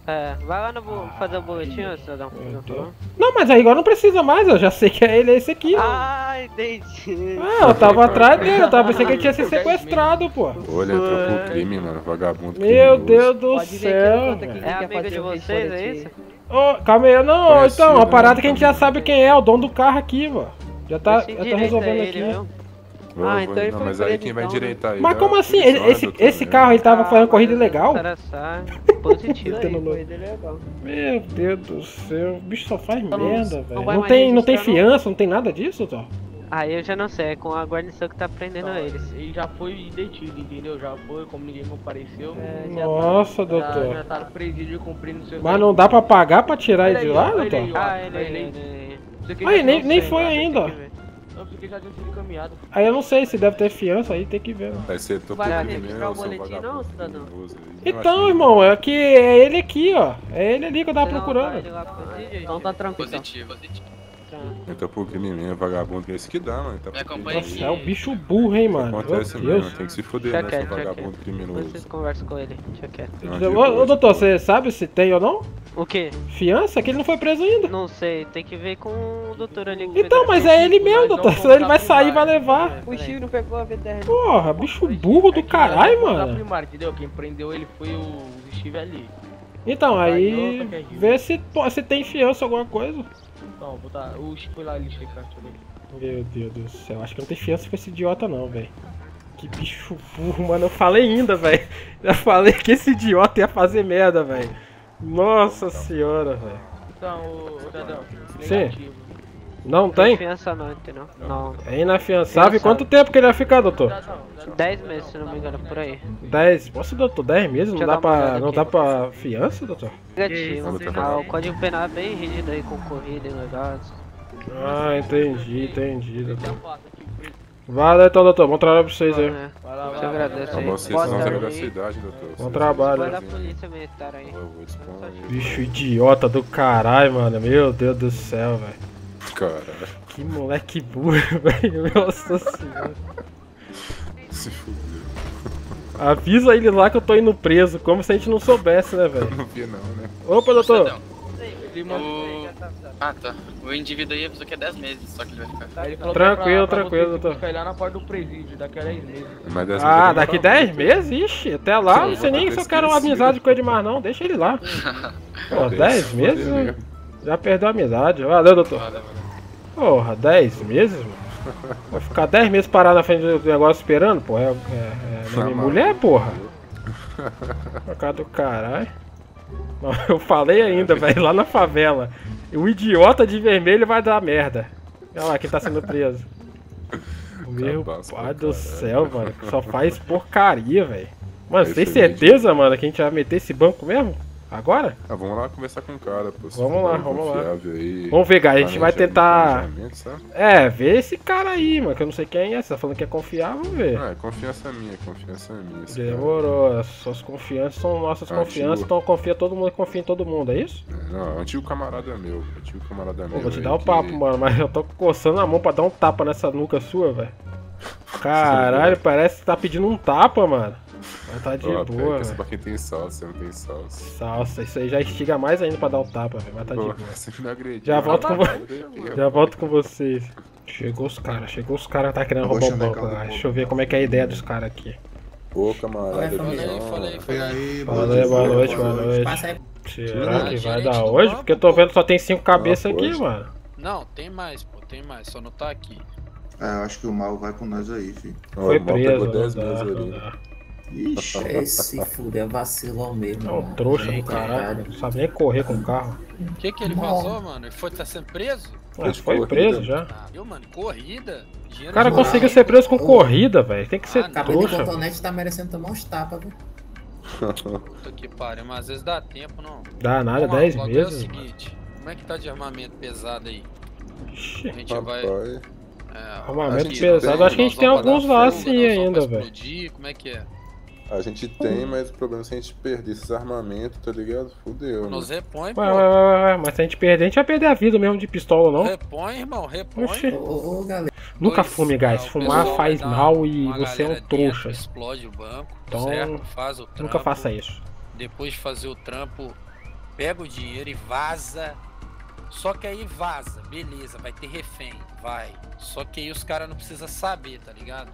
É, vai lá no bo... fazer o boletim, ah, cidadão. Um... Não, mas aí agora não precisa mais, eu já sei que é ele, é esse aqui. Ah, entendi. Ah, eu tava atrás dele, eu tava pensando que ele tinha sido sequestrado, pô. Olha, entrou por crime, mano, vagabundo. Meu Deus do céu. É amigo de vocês, é isso? Oh, calma aí, não, parece, então, a parada né? Que a gente já sabe quem é, o dono do carro aqui, mano. Já tá, já tá resolvendo aqui, né? Vou, ah, então vou, ele não, foi mas aí quem vai direitar ele. Mas como assim? Ele, esse doutor, esse né? Carro ele tava ah, fazendo corrida ilegal? Positivo aí, corrida ilegal. Meu Deus do céu, o bicho só faz não, merda, velho. Não, não, tem, não tem fiança, não. Não tem nada disso, doutor? Ah, eu já não sei, é com a guarnição que tá prendendo então, eles. Ele já foi detido, entendeu? Já foi, como ninguém compareceu. É, nossa, tá, doutor. Já, já tá no presídio cumprindo seu... Mas não dá pra pagar pra tirar ele, ele de lá, ele, doutor? Ele, ah, ele, ele, ele... ele... Ah, ele nem, nem foi ainda, ó. Não, porque já tinha sido encaminhado. Aí eu não sei se deve ter fiança, aí tem que ver. Vai ser todo vai registrar o boletim não, cidadão? Então, irmão, é que é ele aqui, ó. É ele ali que eu tava procurando. Então tá tranquilo. Positivo, positivo. Entra por crime mesmo, vagabundo, que é esse que dá, mano. Tá nossa, é o bicho burro, hein, mano. Acontece mesmo, tem que se foder, né, vagabundo criminoso. Vocês conversam com ele, ô, doutor, você sabe se tem ou não? O quê? Fiança? Que ele não foi preso ainda. Não sei, tem que ver com o doutor ali. Então, mas é ele mesmo, doutor. Se ele vai sair, vai levar. O Chico não pegou a V T R. Porra, bicho burro do caralho, mano. Quem prendeu ele foi o Steve ali. Então, aí vê se tem fiança alguma coisa. Não, vou dar o spoiler lá lixo aí, cara. Meu Deus do céu, acho que não tem fiança com esse idiota não, velho. Que bicho burro, mano. Eu falei ainda, velho. Eu falei que esse idiota ia fazer merda, velho. Nossa senhora, velho. Então, o cidadão, negativo. Não tem? Fiança não, entendeu? Não. É inafiançável. Quanto tempo que ele vai ficar, doutor? Dez meses, se não me engano, por aí. Dez? Nossa, doutor, dez meses? Não dá pra, não dá pra fiança, doutor? Negativo. Ah, o código penal é bem rígido aí, com corrida e negócio. Ah, entendi, entendi, doutor. Valeu então, doutor. Bom trabalho pra vocês aí. Eu agradeço aí. Boa tarde. Bom trabalho. Vai da polícia militar aí. Bicho idiota do caralho, mano. Meu Deus do céu, velho. Cara. Que moleque burro, velho. Nossa senhora. Se fudeu. Avisa ele lá que eu tô indo preso, como se a gente não soubesse, né, velho? Não vi não, né? Opa, doutor! primo... O... Ah, tá. O indivíduo aí avisou que é dez meses, só que ele vai ficar. Tá, ele falou tranquilo, pra, tranquilo. Pra ficar lá na porta do presídio, daqui a dez meses. Mas dez ah, meses daqui dez meses? Ixi, até lá, sim, não sei nem se eu quero uma amizade com ele mais não, deixa ele lá. Pô, dez meses? Né? Já perdeu a amizade. Valeu, doutor. Valeu, porra, dez meses, mano? Vai ficar dez meses parado na frente do negócio esperando, pô. É, é, é minha ah, mulher, mano. Porra. Por causa do caralho. Eu falei ainda, velho, lá na favela. O idiota de vermelho vai dar merda. Olha lá, quem tá sendo preso. Meu pai do céu, mano. Só faz porcaria, velho. Mano, você tem certeza, mano, que a gente vai meter esse banco mesmo? Agora? Ah, vamos lá conversar com o cara, pô. Vamos lá, vamos lá. Aí, vamos ver, cara. A gente vai tentar... É, ver esse cara aí, mano. Que eu não sei quem é. Você tá falando que é confiar, vamos ver. Ah, é confiança minha, confiança minha. Demorou. Suas confianças são nossas antigo. Confianças, então confia todo mundo, confia em todo mundo, é isso? É, não, antigo camarada meu. Antigo camarada meu. Pô, vou te dar o um papo, que... mano, mas eu tô coçando a mão pra dar um tapa nessa nuca sua, velho. Caralho, parece que tá pedindo um tapa, mano. Mas tá de oh, boa. Essa pra quem tem salsa, não tem salsa. Salsa, isso aí já instiga mais ainda pra dar o tapa, velho. Mas tá oh, de boa. Você me agrediu. Já volto com, vo... já volto com vocês. Chegou os caras, chegou os caras que tá querendo roubar o banco. Deixa eu ver como é que é a ideia dos caras aqui. Pô, camarada. Fala aí, fala aí. Fala aí, boa noite, boa noite. Será que vai dar hoje? Porque eu tô vendo que só tem cinco cabeças aqui, mano. Não, tem mais, pô, tem mais. Só não tá aqui. Ah, eu acho que o mal vai com nós aí, filho. Foi preso, dez meses. Ixi, esse fuder é vacilão mesmo. Ô, oh, trouxa do caralho. Não sabe nem correr com o carro. O que que ele vazou, mano? Ele foi tá sendo preso? Pô, ele foi corrida. Preso já. Ah, viu, mano? Corrida? Dinheiro o cara demais. Conseguiu ser preso com corrida, velho. Tem que ser ah, trouxa. O cotonete tá merecendo tomar uns tapas, viu? Puta que pariu, mas às vezes dá tempo, não. Dá nada, bom, dez meses. É o seguinte, mano. Como é que tá de armamento pesado aí? Ixi, a gente papai. Vai... É, armamento pesado, tem, acho que a gente tem alguns lá assim ainda, velho. Como é que é? A gente tem, mas o problema é se a gente perder esses armamentos, tá ligado? Fudeu, né? Nos repõe, pô. Mas se a gente perder, a gente vai perder a vida mesmo de pistola, não? Repõe, irmão, repõe. Ô, ô, galera. Nunca fume, guys. Fumar faz mal e você é um trouxa. Explode o banco, então, certo? Faz o trampo. Nunca faça isso. Depois de fazer o trampo, pega o dinheiro e vaza. Só que aí vaza, beleza, vai ter refém, vai. Só que aí os caras não precisam saber, tá ligado?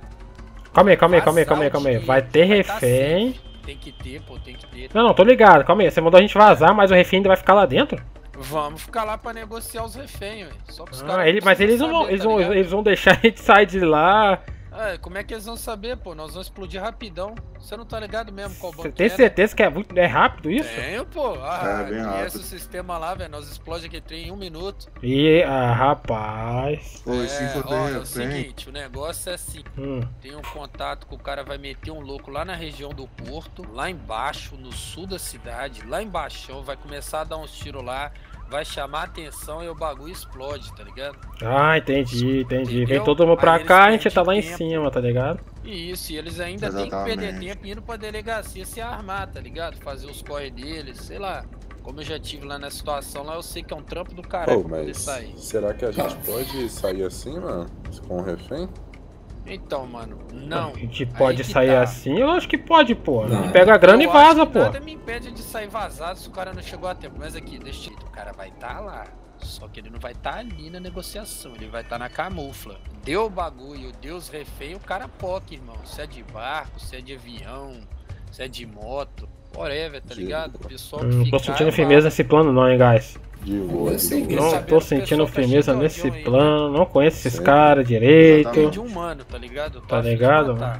Calma aí, calma aí, calma aí, calma aí, calma aí. Vai ter refém. Tem que ter, pô, tem que ter. Não, não, tô ligado, calma aí. Você mandou a gente vazar, mas o refém ainda vai ficar lá dentro? Vamos ficar lá pra negociar os reféns, velho. Só pros caras. Ah, mas eles não vão, eles vão, eles vão deixar a gente sair de lá. Ah, como é que eles vão saber, pô? Nós vamos explodir rapidão. Você não tá ligado mesmo qual banco é? Você tem certeza que é muito é rápido isso? Tenho, pô. Ah, conhece o sistema lá, velho. Nós explode aquele trem em um minuto. E, ah, rapaz. Pô, é, ó, é o seguinte, o negócio é assim. Hum. Tem um contato que o cara vai meter um louco lá na região do Porto, lá embaixo, no sul da cidade, lá embaixo, vai começar a dar uns tiros lá. Vai chamar a atenção e o bagulho explode, tá ligado? Ah, entendi, entendi. Entendeu? Vem todo mundo pra aí cá, a gente tá lá tempo. Em cima, tá ligado? Isso, e eles ainda exatamente. Tem que perder tempo indo pra delegacia se armar, tá ligado? Fazer os corre deles, sei lá. Como eu já estive lá na situação, lá eu sei que é um trampo do caralho pra poder sair. Será que a gente pode sair assim, mano? Com o refém? Então, mano, não. A gente pode sair tá. Assim? Eu acho que pode, pô. Não. Pega a grana eu e vaza, pô. Nada me impede de sair vazado se o cara não chegou a tempo. Mas aqui, deixa eu... O cara vai tá lá. Só que ele não vai tá ali na negociação. Ele vai tá na camufla. Deu o bagulho, deu os refém, o cara poca, irmão. Se é de barco, se é de avião, se é de moto. Whatever, tá ligado? O pessoal que eu não tô ficar, sentindo firmeza nesse plano não, hein, guys? Não tô sentindo firmeza nesse plano, não conheço esses caras direito. De humano, tá ligado? Tá ligado, mano?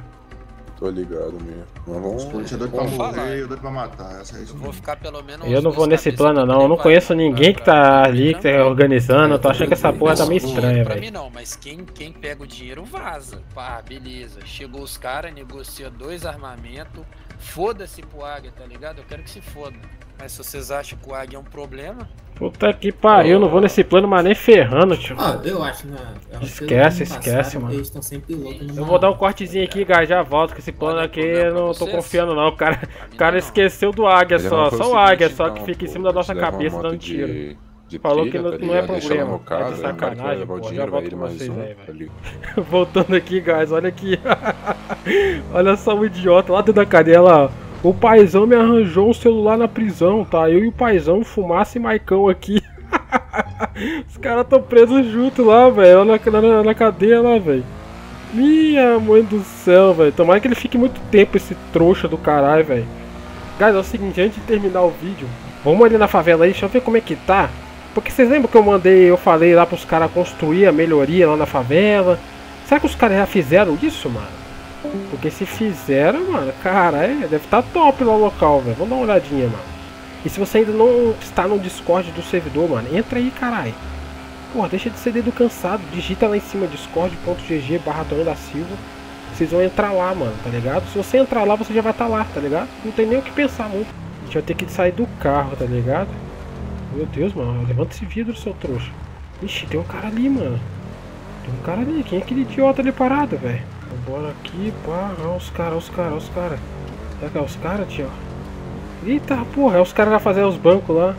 Tô ligado mesmo. Mas vamos. Eu doido pra morrer, eu doido pra matar. Eu vou ficar pelo menos. Eu não vou nesse plano não, eu não conheço ninguém que tá ali, que tá organizando, eu tô achando que essa porra tá meio estranha, velho. Não, mas quem, quem pega o dinheiro vaza. Pá, beleza. Chegou os caras, negocia dois armamentos. Foda-se pro Águia, tá ligado? Eu quero que se foda. Mas se vocês acham que o Águia é um problema... Puta que pariu, eu não vou nesse plano, mas nem ferrando, tio. Ah, eu acho, né? Esquece, esquece, mano. Eles estão sempre loucos. Eu vou dar um cortezinho aqui, guys, já volto, que esse plano aqui eu não tô confiando não. O cara, o cara esqueceu do Águia só, só o Águia só que fica em cima da nossa cabeça dando tiro. Falou que não é problema, tá de sacanagem, pô, já volto com vocês aí, velho. Voltando aqui, guys, olha aqui. Olha só o idiota lá dentro da cadeia, lá. O paizão me arranjou um celular na prisão, tá? Eu e o paizão, Fumaça e Maicão aqui. Os caras tão presos junto lá, velho. Na, na, na cadeia lá, velho. Minha mãe do céu, velho. Tomara que ele fique muito tempo, esse trouxa do caralho, velho. Guys, é o seguinte, antes de terminar o vídeo, vamos ali na favela aí, deixa eu ver como é que tá. Porque vocês lembram que eu mandei, eu falei lá pros caras construir a melhoria lá na favela. Será que os caras já fizeram isso, mano? Porque se fizeram, mano, caralho, deve estar top lá o local, velho. Vamos dar uma olhadinha, mano. E se você ainda não está no Discord do servidor, mano, entra aí, caralho. Porra, deixa de ser dedo cansado. Digita lá em cima discord ponto g g barra Tonho da Silva. Vocês vão entrar lá, mano, tá ligado? Se você entrar lá, você já vai estar lá, tá ligado? Não tem nem o que pensar muito. A gente vai ter que sair do carro, tá ligado? Meu Deus, mano, levanta esse vidro, seu trouxa. Ixi, tem um cara ali, mano. Tem um cara ali, quem é aquele idiota ali parado, velho? Bora aqui, pá, olha os caras, os caras, os caras. Será que é os caras, tio? Eita, porra, é os caras que vão fazer os bancos lá.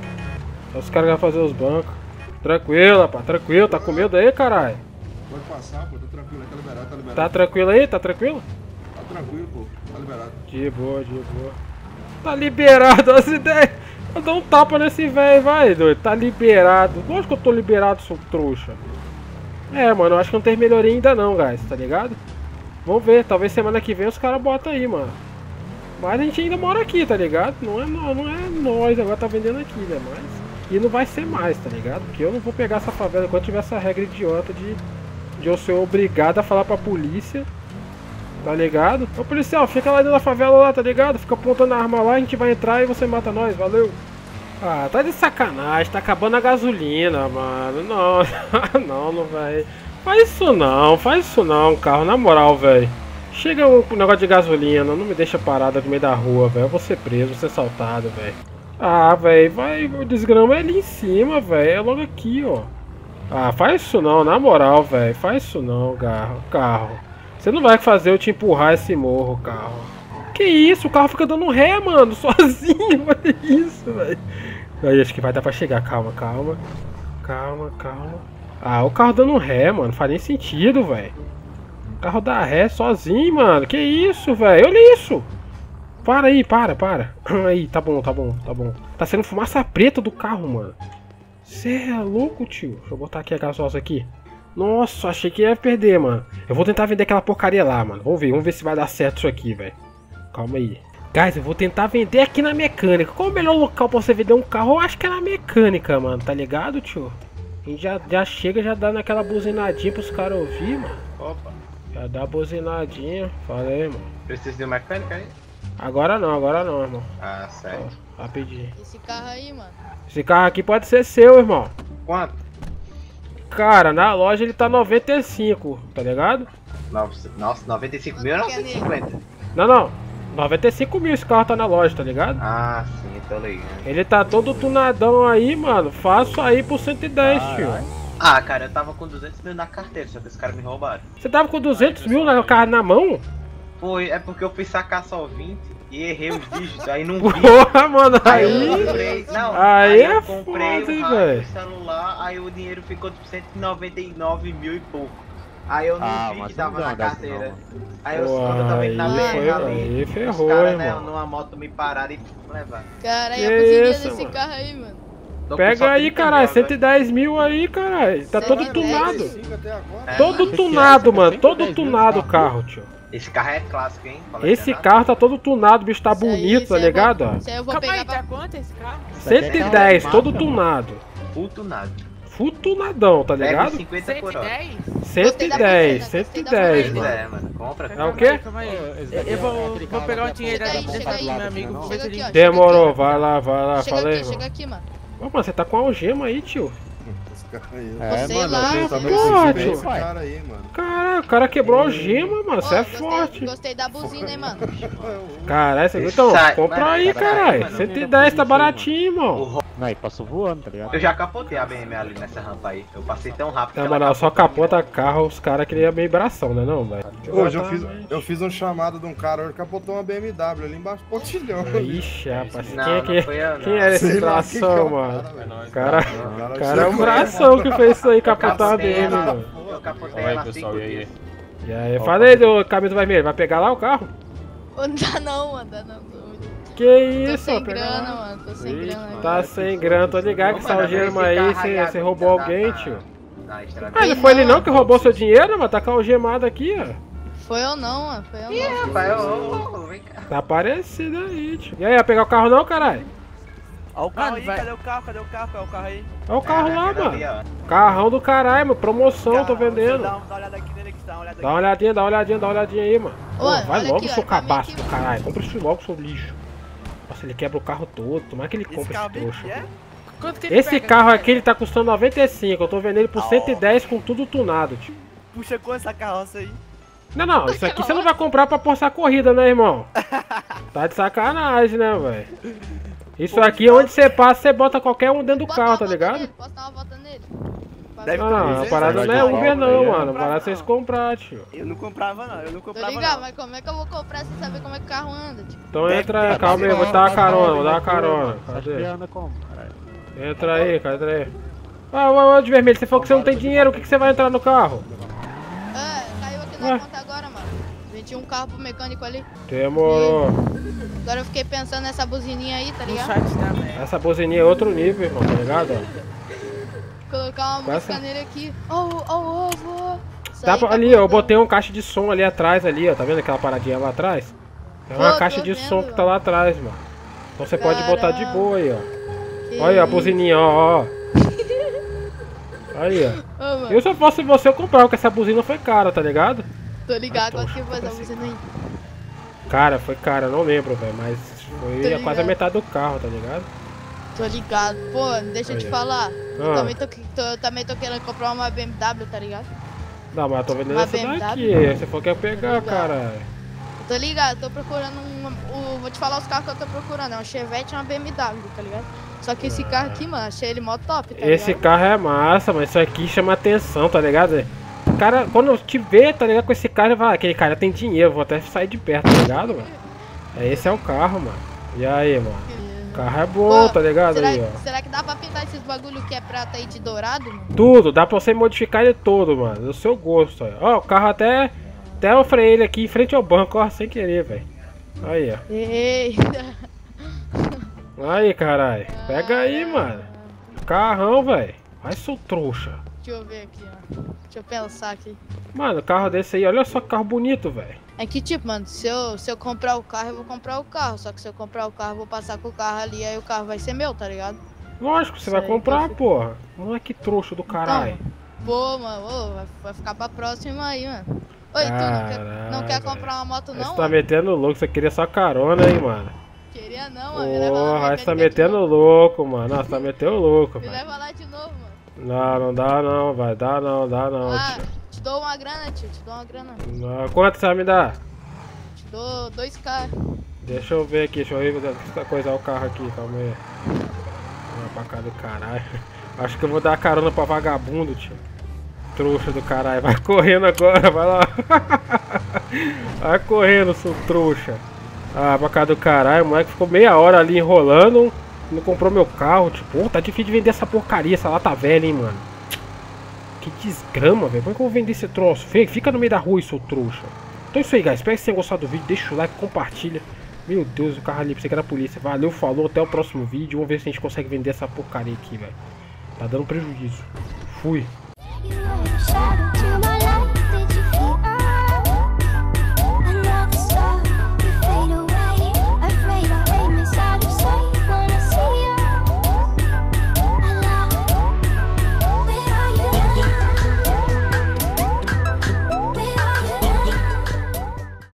É os caras que vão fazer os bancos. Tranquilo, rapaz, tranquilo. Tá com medo aí, caralho? Pode passar, pô, tá tranquilo, tá liberado, tá liberado. Tá tranquilo aí, tá tranquilo? Tá tranquilo, pô, tá liberado. De boa, de boa. Tá liberado, as ideias. Eu dou um tapa nesse velho, vai, doido. Tá liberado. Lógico que eu tô liberado, sou trouxa. É, mano, eu acho que não tem melhoria ainda não, guys, tá ligado? Vamos ver, talvez semana que vem os caras botam aí, mano. Mas a gente ainda mora aqui, tá ligado? Não é, não, não é nós, agora tá vendendo aqui, né? Mas... E não vai ser mais, tá ligado? Porque eu não vou pegar essa favela enquanto tiver essa regra idiota de, de eu ser obrigado a falar pra polícia, tá ligado? Ô policial, fica lá dentro da favela lá, tá ligado? Fica apontando a arma lá, a gente vai entrar e você mata nós, valeu! Ah, tá de sacanagem, tá acabando a gasolina, mano. Não, não, não vai... Faz isso não, faz isso não, carro, na moral, velho. Chega o negócio de gasolina, não me deixa parada no meio da rua, velho. Eu vou ser preso, vou ser assaltado, velho. Ah, velho, vai, o desgrama é ali em cima, velho. É logo aqui, ó. Ah, faz isso não, na moral, velho. Faz isso não, carro, carro. Você não vai fazer eu te empurrar esse morro, carro. Que isso, o carro fica dando ré, mano, sozinho, olha isso, velho. Aí, acho que vai dar pra chegar, calma, calma. Calma, calma. Ah, o carro dando ré, mano, não faz nem sentido, velho. O carro dá ré sozinho, mano. Que isso, velho? Olha isso. Para aí, para, para. Aí, tá bom, tá bom, tá bom. Tá saindo fumaça preta do carro, mano. Você é louco, tio. Deixa eu botar aqui a gasolina aqui. Nossa, achei que ia perder, mano. Eu vou tentar vender aquela porcaria lá, mano. Vamos ver, vamos ver se vai dar certo isso aqui, velho. Calma aí. Guys, eu vou tentar vender aqui na mecânica. Qual o melhor local pra você vender um carro? Eu acho que é na mecânica, mano. Tá ligado, tio? A gente já, já chega, já dá naquela buzinadinha pros caras ouvir, mano. Opa. Já dá a buzinadinha. Falei, mano. Precisa de mecânica aí? Agora não, agora não, irmão. Ah, sério. Ó, rapidinho. Esse carro aí, mano. Esse carro aqui pode ser seu, irmão. Quanto? Cara, na loja ele tá noventa e cinco, tá ligado? Nossa, noventa e cinco mil ou novecentos e cinquenta? Não, não. noventa e cinco mil esse carro tá na loja, tá ligado? Ah, sim, tô ligado. Ele tá todo tunadão aí, mano. Faço aí por cento e dez, ah, tio. Ah, cara, eu tava com duzentos mil na carteira, só que os caras me roubaram. Você tava com duzentos mil na, na mão? Foi, é porque eu fui sacar só vinte e errei os dígitos, aí não vi. Porra, mano, aí... Aí eu comprei, não, aí, aí eu comprei foda, o rádio, o celular, aí o dinheiro ficou de cento e noventa e nove mil e pouco. Aí eu não ah, vi que tava na carteira. Não, aí eu também tava ali. Ferrou, os caras, né, numa moto me pararam e levaram. Caralho, a buzinha desse carro aí, mano. Pega aí, caralho, cento e dez mil aí, caralho. Tá todo tunado. Todo tunado, mano. Todo tunado o carro, tio. Esse carro é clássico, hein? Esse carro tá todo tunado, o bicho tá bonito, tá ligado? Calma aí, tá quanto esse carro? cento e dez, todo tunado. Full tunado. Futunadão, tá ligado? cento e dez, cento e dez, cento e dez, mano. É o quê? Eu vou, vou pegar um dinheiro aí, meu amigo. Demorou, vai lá, vai lá, fala aí, mano. Ô, mano, você tá com a algema aí, tio. É, mano, eu tô muito aí, mano. Caralho, o cara quebrou a algema, mano, você é forte. Gostei da buzina, hein, mano. Caralho, você então, compra aí, caralho. cento e dez tá baratinho, mano. Aí passou voando, tá ligado? Eu já capotei a B M ali nessa rampa aí. Eu passei tão rápido. Não, que mano, só capota carro, os caras queriam meio bração, né não, velho? Hoje eu fiz, eu fiz um chamado de um cara, ele capotou uma B M W ali embaixo do pontilhão. Ixi, rapaz, não, quem, é que, quem, eu, quem era esse bração, mano? O cara, cara, cara é um bração que fez isso aí, capotar uma B M W, mano. Eu capotei ela assim. E aí, eu falei, ô, camisa vermelha, vai pegar lá o carro? Não dá não, mano, dá não. Que isso, tô sem grana, mano, tô sem grana. Tá sem grana, tô ligado que saiu o dinheiro aí, você, você roubou alguém, tio. Ah, não foi ele não que roubou seu dinheiro, mano? Tá com a algemada aqui, ó. Foi eu não, mano, foi eu não. Yeah, pai, eu... Tá parecido aí, tio. E aí, vai pegar o carro não, caralho? Olha o carro aí, vai. Cadê o carro, cadê o carro, cadê o carro aí? Olha o carro é, lá, mano. Via, carrão do caralho, mano, promoção, carro, tô vendendo. Dá uma olhada aqui nele, dá uma olhada aqui. Dá uma olhadinha, dá uma olhadinha, dá uma olhadinha aí, mano. Ô, Ô, vai logo, aqui, seu cabaço do caralho. Compra isso logo, seu lixo. Nossa, ele quebra o carro todo, como é que ele compra esse trouxa? É? Esse pega, carro aqui, pega? Ele tá custando noventa e cinco, eu tô vendendo ele por cento e dez com tudo tunado, tio. Puxa com essa carroça aí. Não, não, isso aqui você não vai comprar pra postar corrida, né, irmão? Tá de sacanagem, né, velho? Isso aqui, onde você passa, você bota qualquer um dentro do carro, tá ligado? Posso dar uma volta nele? Não, não, a parada não é Uber não, mano. A parada é vocês comprar, tio. Eu não comprava não, eu não comprava não. Tô ligado, mas como é que eu vou comprar sem saber como é que o carro anda, tio? Então entra aí, calma aí, vou dar uma carona, vou dar uma carona. Cadê? Entra aí, cadê aí? Ah, ô, ô, de vermelho, você falou que você não tem dinheiro, o que você vai entrar no carro? Não conta agora, mano. Vendi um carro pro mecânico ali. Demorou. E agora eu fiquei pensando nessa buzininha aí, tá ligado? Essa buzininha é outro nível, irmão, tá ligado? Vou colocar uma música nele aqui. Oh, oh, oh, oh. Dá pra, tá ali, contando. Eu botei um caixa de som ali atrás, ali, ó. Tá vendo aquela paradinha lá atrás? É uma oh, caixa de vendo, som mano. Que tá lá atrás, mano. Então você Caramba. Pode botar de boa aí, ó. Que... Olha a buzininha, ó, ó. Aí, ó. Ô, eu só fosse você eu comprar, porque essa buzina foi cara, tá ligado? Tô ligado, ah, tô, aqui faz a buzina aí. Cara, foi cara, não lembro, velho, mas foi quase a metade do carro, tá ligado? Tô ligado. Pô, deixa aí. Eu te falar. Ah. Eu, também tô, tô, eu também tô querendo comprar uma B M W, tá ligado? Não, mas eu tô vendendo uma essa B M W, daqui, não. Você falou que ia pegar, cara. Tô ligado, tô procurando um... um vou te falar os carros que eu tô procurando, é um Chevette e uma B M W, tá ligado? Só que esse carro aqui, mano, achei ele mó top, tá Esse ligado? Carro é massa, mas isso aqui chama atenção, tá ligado? O cara, quando te vê, tá ligado, com esse carro, ele fala, aquele cara tem dinheiro, vou até sair de perto, tá ligado, mano? Esse é o carro, mano. E aí, mano? O carro é bom, pô, tá ligado? Será, aí, ó. Será que dá pra pintar esses bagulho que é prata aí de dourado, mano? Tudo, dá pra você modificar ele todo, mano, do seu gosto, ó. Ó, o carro até, até eu freiei ele aqui em frente ao banco, ó, sem querer, velho. Aí, ó. Eita. Aí, caralho. Pega aí, mano. Carrão, velho. Vai, seu trouxa. Deixa eu ver aqui, ó. Deixa eu pensar aqui. Mano, carro desse aí, olha só que carro bonito, velho. É que tipo, mano, se eu, se eu comprar o carro, eu vou comprar o carro. Só que se eu comprar o carro, eu vou passar com o carro ali, aí o carro vai ser meu, tá ligado? Lógico, você Isso vai comprar, fico... porra. Não é que trouxa do caralho. Então, pô, mano, ô, vai ficar pra próxima aí, mano. Oi, Caraca, tu não quer, não quer comprar uma moto, não? Você tá mano? metendo louco, você queria só carona aí, mano. Queria não, mano. Porra, você tá metendo louco, mano. Nossa, tá metendo louco, velho. Me leva lá de novo, mano. Não, não dá não, vai. Dá não, dá não. Ah, tio. Te dou uma grana, tio. Te dou uma grana. Não, quanto você vai me dar? Te dou dois mil. Deixa eu ver aqui, deixa eu ver coisar o carro aqui, calma aí. Vai pra cá do caralho. Acho que eu vou dar carona pra vagabundo, tio. Trouxa do caralho. Vai correndo agora, vai lá. Vai correndo, seu trouxa. Ah, pra cá do caralho, o moleque ficou meia hora ali enrolando, não comprou meu carro, tipo, oh, tá difícil de vender essa porcaria, essa lata velha, hein, mano. Que desgrama, velho, como é que eu vou vender esse troço? Fica no meio da rua, seu trouxa. Então é isso aí, guys, espero que vocês tenham gostado do vídeo, deixa o like, compartilha. Meu Deus, o carro ali, pensei que era a polícia. Valeu, falou, até o próximo vídeo, vamos ver se a gente consegue vender essa porcaria aqui, velho. Tá dando prejuízo. Fui.